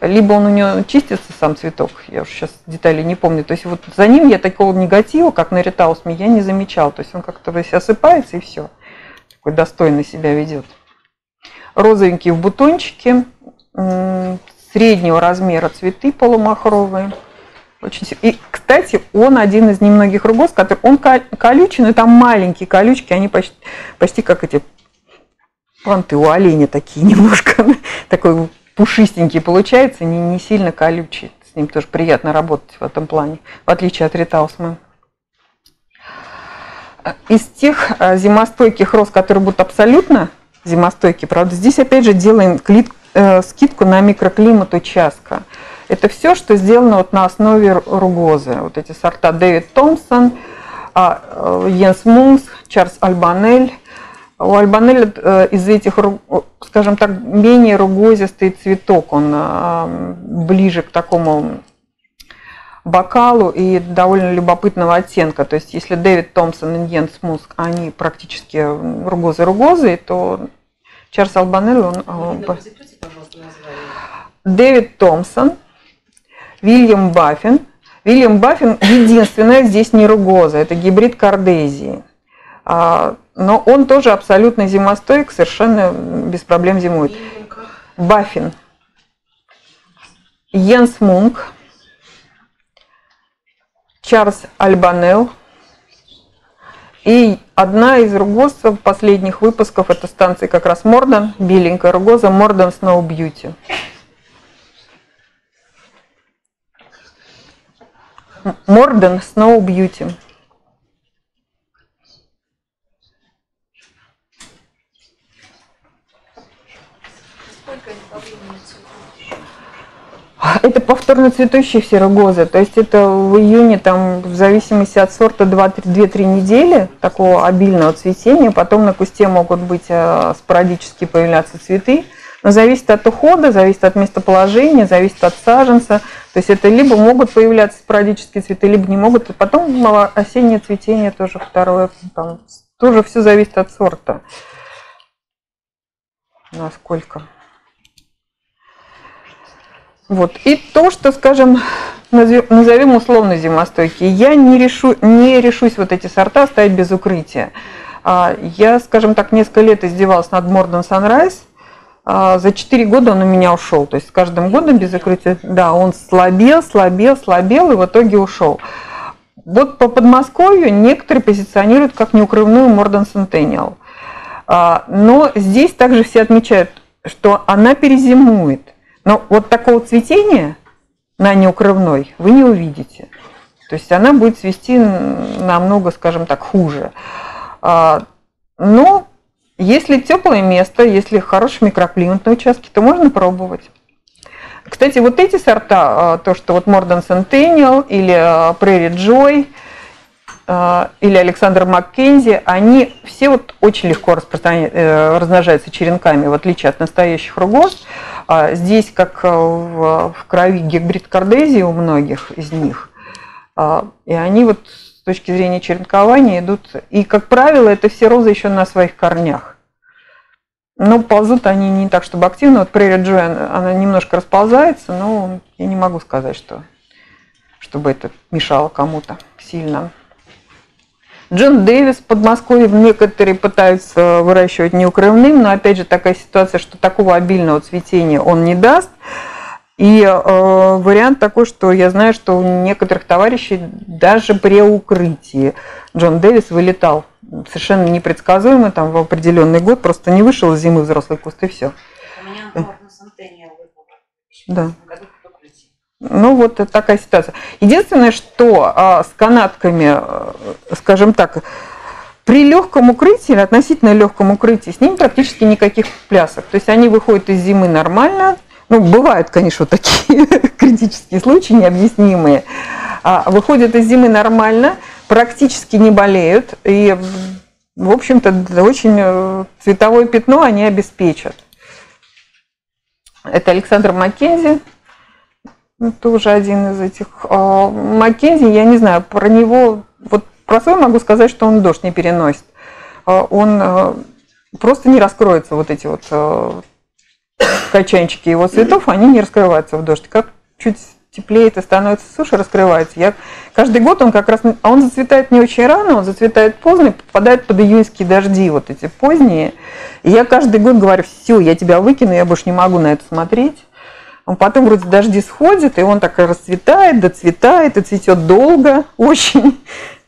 Либо он у него чистится, сам цветок, я уже сейчас деталей не помню. То есть вот за ним я такого негатива, как на Ритаусме, я не замечала. То есть он как-то осыпается и все. Такой достойно себя ведет. Розовенькие в бутончике, среднего размера цветы полумахровые. И, кстати, он один из немногих ругоз, который он колючий, но там маленькие колючки, они почти, почти как эти панты у оленя такие немножко, такой пушистенький получается, не, не сильно колючий. С ним тоже приятно работать в этом плане, в отличие от Риталсмы. Из тех зимостойких роз, которые будут абсолютно зимостойкие, правда, здесь опять же делаем клит, э, скидку на микроклимат участка. Это все, что сделано вот на основе ругозы. Вот эти сорта Дэвид Томпсон, Йенс Мунс, Чарльз Альбанель. У Альбанеля из этих, скажем так, менее ругозистый цветок. Он ближе к такому бокалу и довольно любопытного оттенка. То есть если Дэвид Томпсон и Йенс Мунс, они практически ругозы-ругозы, то Чарльз Альбанель... Он... Дэвид Томпсон. Вильям Баффин. Вильям Баффин единственная здесь не ругоза, это гибрид кардезии. Но он тоже абсолютно зимостойк, совершенно без проблем зимует. Баффин. Йенс Мунк. Чарльз Альбанел. И одна из ругоз последних выпусков, это станция как раз Морден, беленькая ругоза, Морден Сноу Бьюти. Морден Сноу Бьюти. Это повторно цветущие все ругозы, то есть это в июне, там, в зависимости от сорта, две-три недели такого обильного цветения, потом на кусте могут быть спорадически появляться цветы, Но зависит от ухода, зависит от местоположения, зависит от саженца. То есть это либо могут появляться спорадические цветы, либо не могут. И потом осеннее цветение тоже второе. Там, тоже все зависит от сорта. Насколько. Вот. И то, что, скажем, назовем условно зимостойкие. Я не, решу, не решусь вот эти сорта ставить без укрытия. Я, скажем так, несколько лет издевалась над Морден Санрайз. За четыре года он у меня ушел. То есть с каждым годом без укрытия, да, он слабел, слабел, слабел и в итоге ушел. Вот по Подмосковью некоторые позиционируют как неукрывную Морден Сентениал. Но здесь также все отмечают, что она перезимует. Но вот такого цветения на неукрывной вы не увидите. То есть она будет цвести намного, скажем так, хуже. Но если теплое место, если хороший микроклимат на участке, то можно пробовать. Кстати, вот эти сорта, то, что вот Морден Сентениал или Prairie Joy, или Александр Маккензи, они все вот очень легко размножаются черенками, в отличие от настоящих ругоз. Здесь, как в крови гибрид кардезии у многих из них, и они вот с точки зрения черенкования идут. И, как правило, это все розы еще на своих корнях. Но ползут они не так, чтобы активно. Вот Prairie Joy, она немножко расползается, но я не могу сказать, что чтобы это мешало кому-то сильно. Джон Дэвис в Подмосковье, некоторые пытаются выращивать неукрывным, но опять же такая ситуация, что такого обильного цветения он не даст. И э, вариант такой, что я знаю, что у некоторых товарищей даже при укрытии Джон Дэвис вылетал совершенно непредсказуемо, там в определенный год просто не вышел из зимы взрослый куст и все. У меня Морден Сентениал выпал в две тысячи пятнадцатом году. Ну, вот такая ситуация. Единственное, что а, с канатками, скажем так, при легком укрытии, относительно легком укрытии, с ними практически никаких плясок. То есть они выходят из зимы нормально. Ну, бывают, конечно, такие критические случаи, необъяснимые. А, выходят из зимы нормально, практически не болеют. И, в общем-то, очень цветовое пятно они обеспечат. Это Александр Маккензи. Это уже один из этих. Маккензи, я не знаю, про него, вот про свой могу сказать, что он дождь не переносит. Он просто не раскроется, вот эти вот качанчики его цветов, они не раскрываются в дождь. Как чуть теплее это становится, суша раскрывается. Я, каждый год он как раз, а он зацветает не очень рано, он зацветает поздно и попадает под июньские дожди, вот эти поздние. И я каждый год говорю, все, я тебя выкину, я больше не могу на это смотреть. Он потом вроде дожди сходит, и он так расцветает, доцветает, и цветет долго, очень.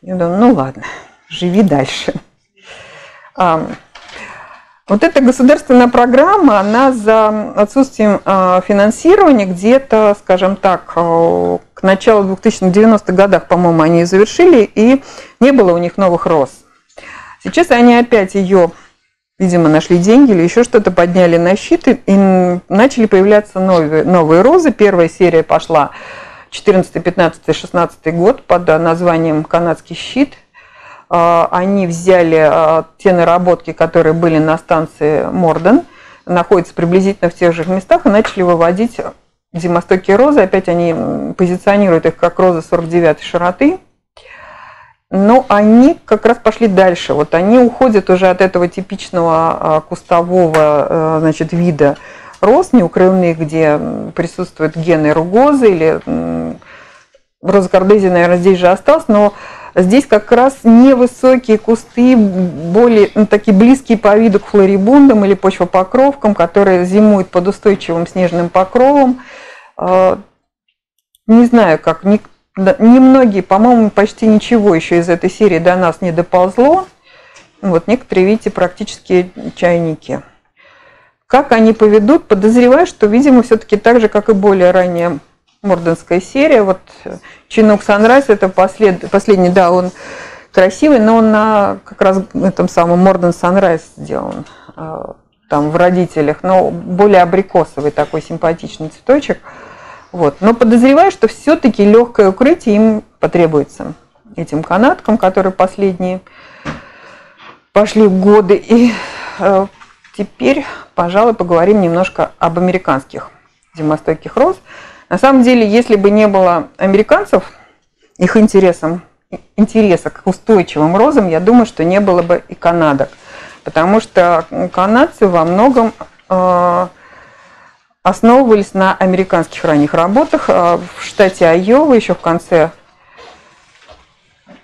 Я думаю, ну ладно, живи дальше. А, вот эта государственная программа, она за отсутствием а, финансирования где-то, скажем так, к началу двухтысячных девяностых годах, по-моему, они ее завершили, и не было у них новых роз. Сейчас они опять ее... Видимо, нашли деньги или еще что-то, подняли на щит, и начали появляться новые, новые розы. Первая серия пошла четырнадцатый, пятнадцатый, шестнадцатый год под названием «Канадский щит». Они взяли те наработки, которые были на станции Морден, находятся приблизительно в тех же местах, и начали выводить зимостойкие розы. Опять они позиционируют их как розы сорок девятой широты. Но они как раз пошли дальше. Вот они уходят уже от этого типичного кустового, значит, вида роз неукрывных, где присутствуют гены ругозы или роза кардезии, наверное, здесь же осталась, но здесь как раз невысокие кусты, более ну, такие близкие по виду к флорибундам или почвопокровкам, которые зимуют под устойчивым снежным покровом. Не знаю, как никто. Немногие, по-моему, почти ничего еще из этой серии до нас не доползло. Вот некоторые, видите, практически чайники. Как они поведут, подозреваю, что, видимо, все-таки так же, как и более ранняя морденская серия. Вот Чинук Санрайз, это послед... последний, да, он красивый, но он на как раз этом самом Морден Санрайз сделан, там в родителях, но более абрикосовый такой симпатичный цветочек. Вот. Но подозреваю, что все-таки легкое укрытие им потребуется. Этим канаткам, которые последние пошли в годы. И э, Теперь, пожалуй, поговорим немножко об американских зимостойких роз. На самом деле, если бы не было американцев, их интересом, интереса к устойчивым розам, я думаю, что не было бы и канадок. Потому что канадцы во многом э, основывались на американских ранних работах. В штате Айова еще в конце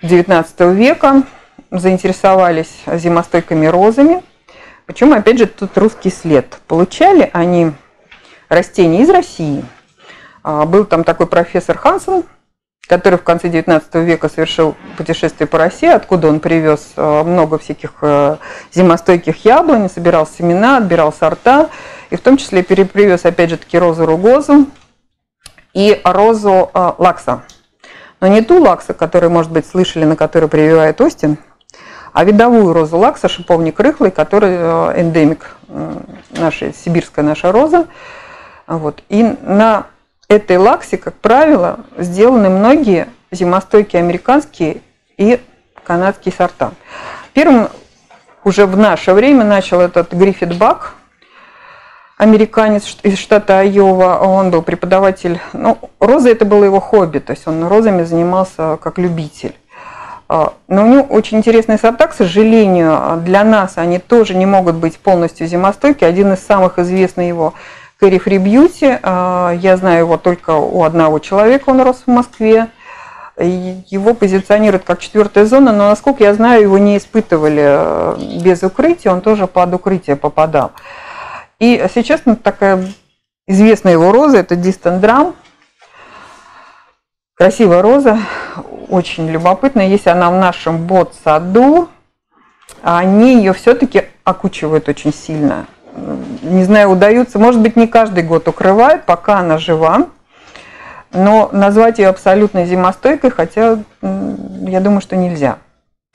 девятнадцатого века заинтересовались зимостойкими розами. Причем, опять же, тут русский след. Получали они растения из России. Был там такой профессор Хансен, который в конце девятнадцатого века совершил путешествие по России, откуда он привез много всяких зимостойких яблонь, собирал семена, отбирал сорта, и в том числе перепривез, опять же, таки розу ругозу и розу лакса. Но не ту лакса, которую, может быть, слышали, на которую прививает Остин, а видовую розу лакса, шиповник рыхлый, который эндемик нашей, сибирская наша роза. Вот. И на этой лаксе, как правило, сделаны многие зимостойкие американские и канадские сорта. Первым уже в наше время начал этот Гриффит Бак, американец из штата Айова. Он был преподаватель, ну, роза это было его хобби, то есть он розами занимался как любитель. Но у него очень интересные сорта, к сожалению, для нас они тоже не могут быть полностью зимостойки. Один из самых известных его Кэрри Бьюти, я знаю его только у одного человека, он рос в Москве. Его позиционируют как четвертая зона, но, насколько я знаю, его не испытывали без укрытия, он тоже под укрытие попадал. И сейчас такая известная его роза, это Distant Drum. Красивая роза, очень любопытная. Есть она в нашем бот-саду, они ее все-таки окучивают очень сильно. Не знаю, удаются, может быть, не каждый год укрывают, пока она жива. Но назвать ее абсолютной зимостойкой, хотя, я думаю, что нельзя.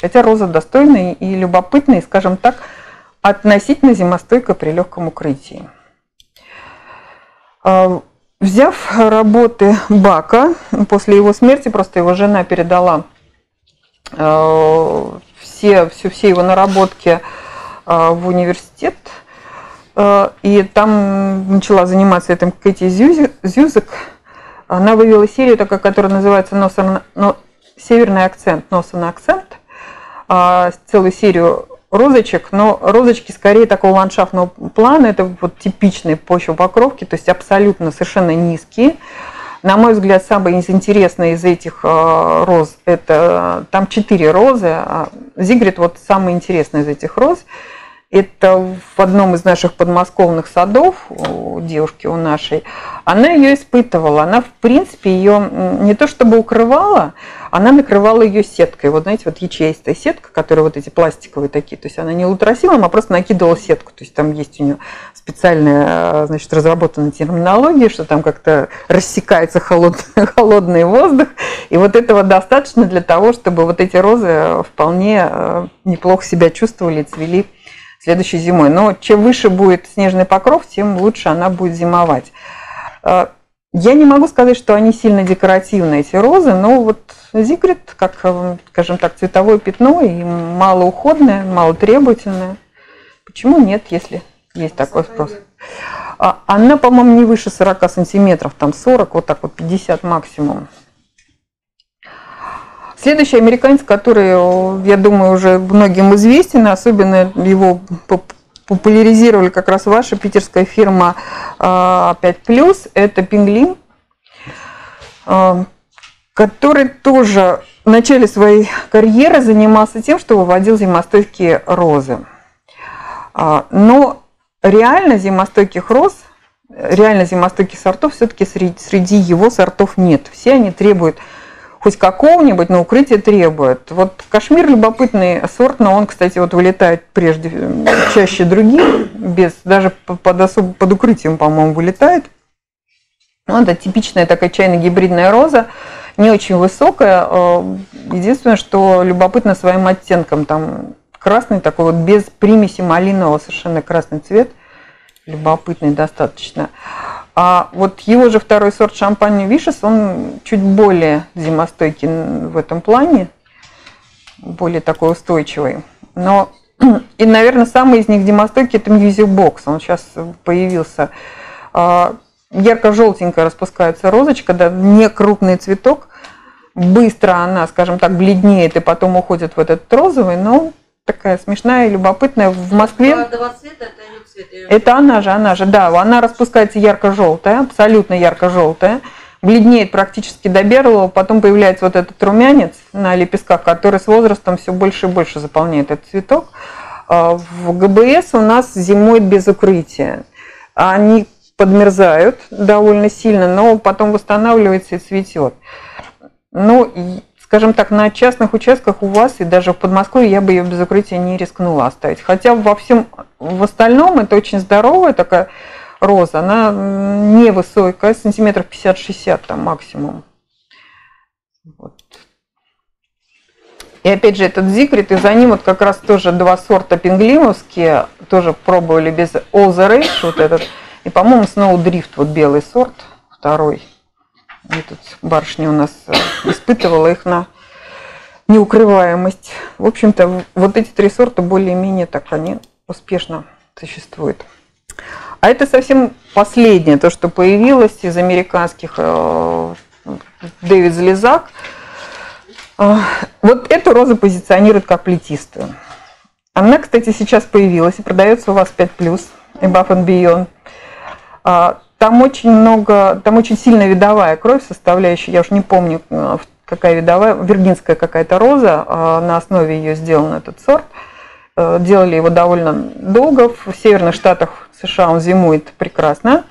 Хотя роза достойная и любопытная, и, скажем так, относительно зимостойкая при легком укрытии. Взяв работы Бака, после его смерти просто его жена передала все, все, все его наработки в университет. И там начала заниматься этим Кэти Зюзек. Она вывела серию, такая, которая называется «Носа на... «Северный акцент», «Носа на акцент». Целую серию розочек, но розочки скорее такого ландшафтного плана. Это вот типичные почвопокровки, то есть абсолютно совершенно низкие. На мой взгляд, самые интересные из этих роз, это там четыре розы. А Зигрид вот самый интересный из этих роз. Это в одном из наших подмосковных садов, у девушки у нашей, она ее испытывала. Она, в принципе, ее не то чтобы укрывала, она накрывала ее сеткой. Вот, знаете, вот ячеистая сетка, которая вот эти пластиковые такие, то есть она не ультрасилом, а просто накидывала сетку. То есть там есть у нее специальная, значит, разработанная терминология, что там как-то рассекается холодный, холодный воздух. И вот этого достаточно для того, чтобы вот эти розы вполне неплохо себя чувствовали и цвели следующей зимой. Но чем выше будет снежный покров, тем лучше она будет зимовать. Я не могу сказать, что они сильно декоративные, эти розы, но вот Зигрид, как, скажем так, цветовое пятно, и малоуходное, малотребовательное. Почему нет, если есть такой спрос? Она, по-моему, не выше сорока сантиметров, там сорок, вот так вот пятьдесят максимум. Следующий американец, который, я думаю, уже многим известен, особенно его популяризировали как раз ваша питерская фирма пять плюс, это Пинглин, который тоже в начале своей карьеры занимался тем, что выводил зимостойкие розы. Но реально зимостойких роз, реально зимостойких сортов все-таки среди его сортов нет. Все они требуют хоть какого-нибудь, но укрытие требует. Вот кашмир любопытный сорт, но он, кстати, вот вылетает прежде, чаще других, без, даже под, особо, под укрытием, по-моему, вылетает. Ну, это типичная такая чайно-гибридная роза, не очень высокая. Единственное, что любопытно своим оттенком, там красный такой вот, без примеси малинового, совершенно красный цвет, любопытный достаточно. А вот его же второй сорт шампань Вишес, он чуть более зимостойкий в этом плане, более такой устойчивый. Но И, наверное, самый из них демостоки — это Music Box. Он сейчас появился. Ярко-желтенькая распускается розочка, да, не крупный цветок. Быстро она, скажем так, бледнеет и потом уходит в этот розовый, но такая смешная и любопытная. В Москве... Два цвета, это, это она же, она же, да. Она распускается ярко-желтая, абсолютно ярко-желтая. Бледнеет практически до белого, потом появляется вот этот румянец на лепестках, который с возрастом все больше и больше заполняет этот цветок. В ГБС у нас зимует без укрытия. Они подмерзают довольно сильно, но потом восстанавливается и цветет. Ну, скажем так, на частных участках у вас и даже в Подмосковье я бы ее без укрытия не рискнула оставить. Хотя во всем, в остальном это очень здоровая такая роза. Она невысокая, сантиметров пятьдесят-шестьдесят там максимум. Вот. И опять же этот Зикрит, и за ним вот как раз тоже два сорта пинглиновские, тоже пробовали без All the Rage, вот этот, и, по-моему, Snow Drift, вот белый сорт, второй. И тут барышня у нас испытывала их на неукрываемость. В общем-то, вот эти три сорта более-менее так они успешно существуют. А это совсем последнее, то, что появилось из американских, Дэвид Залезак. Вот эту розу позиционируют как плетистую. Она, кстати, сейчас появилась и продается у вас пять плюс, Above and Beyond. Там очень много, там очень сильная видовая кровь, составляющая, я уж не помню, какая видовая, виргинская какая-то роза, на основе ее сделан этот сорт. Делали его довольно долго. В Северных Штатах США он зимует прекрасно.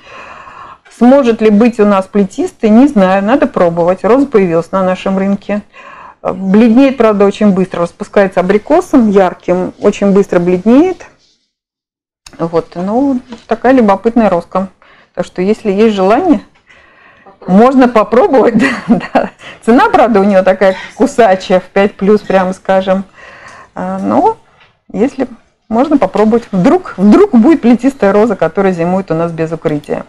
Сможет ли быть у нас плетистый, не знаю. Надо пробовать. Роза появилась на нашем рынке. Бледнеет, правда, очень быстро. Распускается абрикосом ярким. Очень быстро бледнеет. Вот. Ну, такая любопытная розка. Так что, если есть желание, попробуй. Можно попробовать. Да. Цена, правда, у нее такая кусачая, в пять плюс, прямо скажем. Но... Если можно попробовать, вдруг, вдруг будет плетистая роза, которая зимует у нас без укрытия.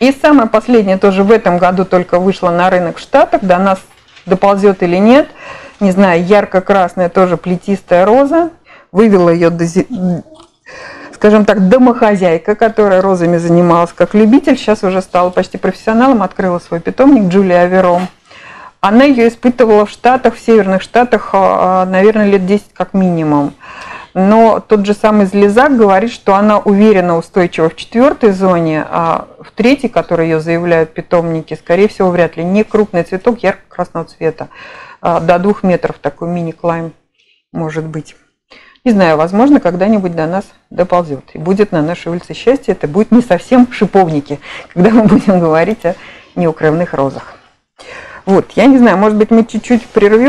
И самое последнее тоже в этом году только вышло на рынок в Штатах, до нас доползет или нет, не знаю, ярко-красная тоже плетистая роза, вывела ее, до, скажем так, домохозяйка, которая розами занималась как любитель, сейчас уже стала почти профессионалом, открыла свой питомник Джулия Авером. Она ее испытывала в Штатах, в Северных Штатах, наверное, лет десять как минимум. Но тот же самый Залезак говорит, что она уверенно устойчива в четвертой зоне, а в третьей, которую ее заявляют питомники, скорее всего, вряд ли. Не крупный цветок ярко-красного цвета, до двух метров такой мини-клайм может быть. Не знаю, возможно, когда-нибудь до нас доползет. И будет на нашей улице счастье, это будет не совсем шиповники, когда мы будем говорить о неукрывных розах. Вот, я не знаю, может быть, мы чуть-чуть прервем.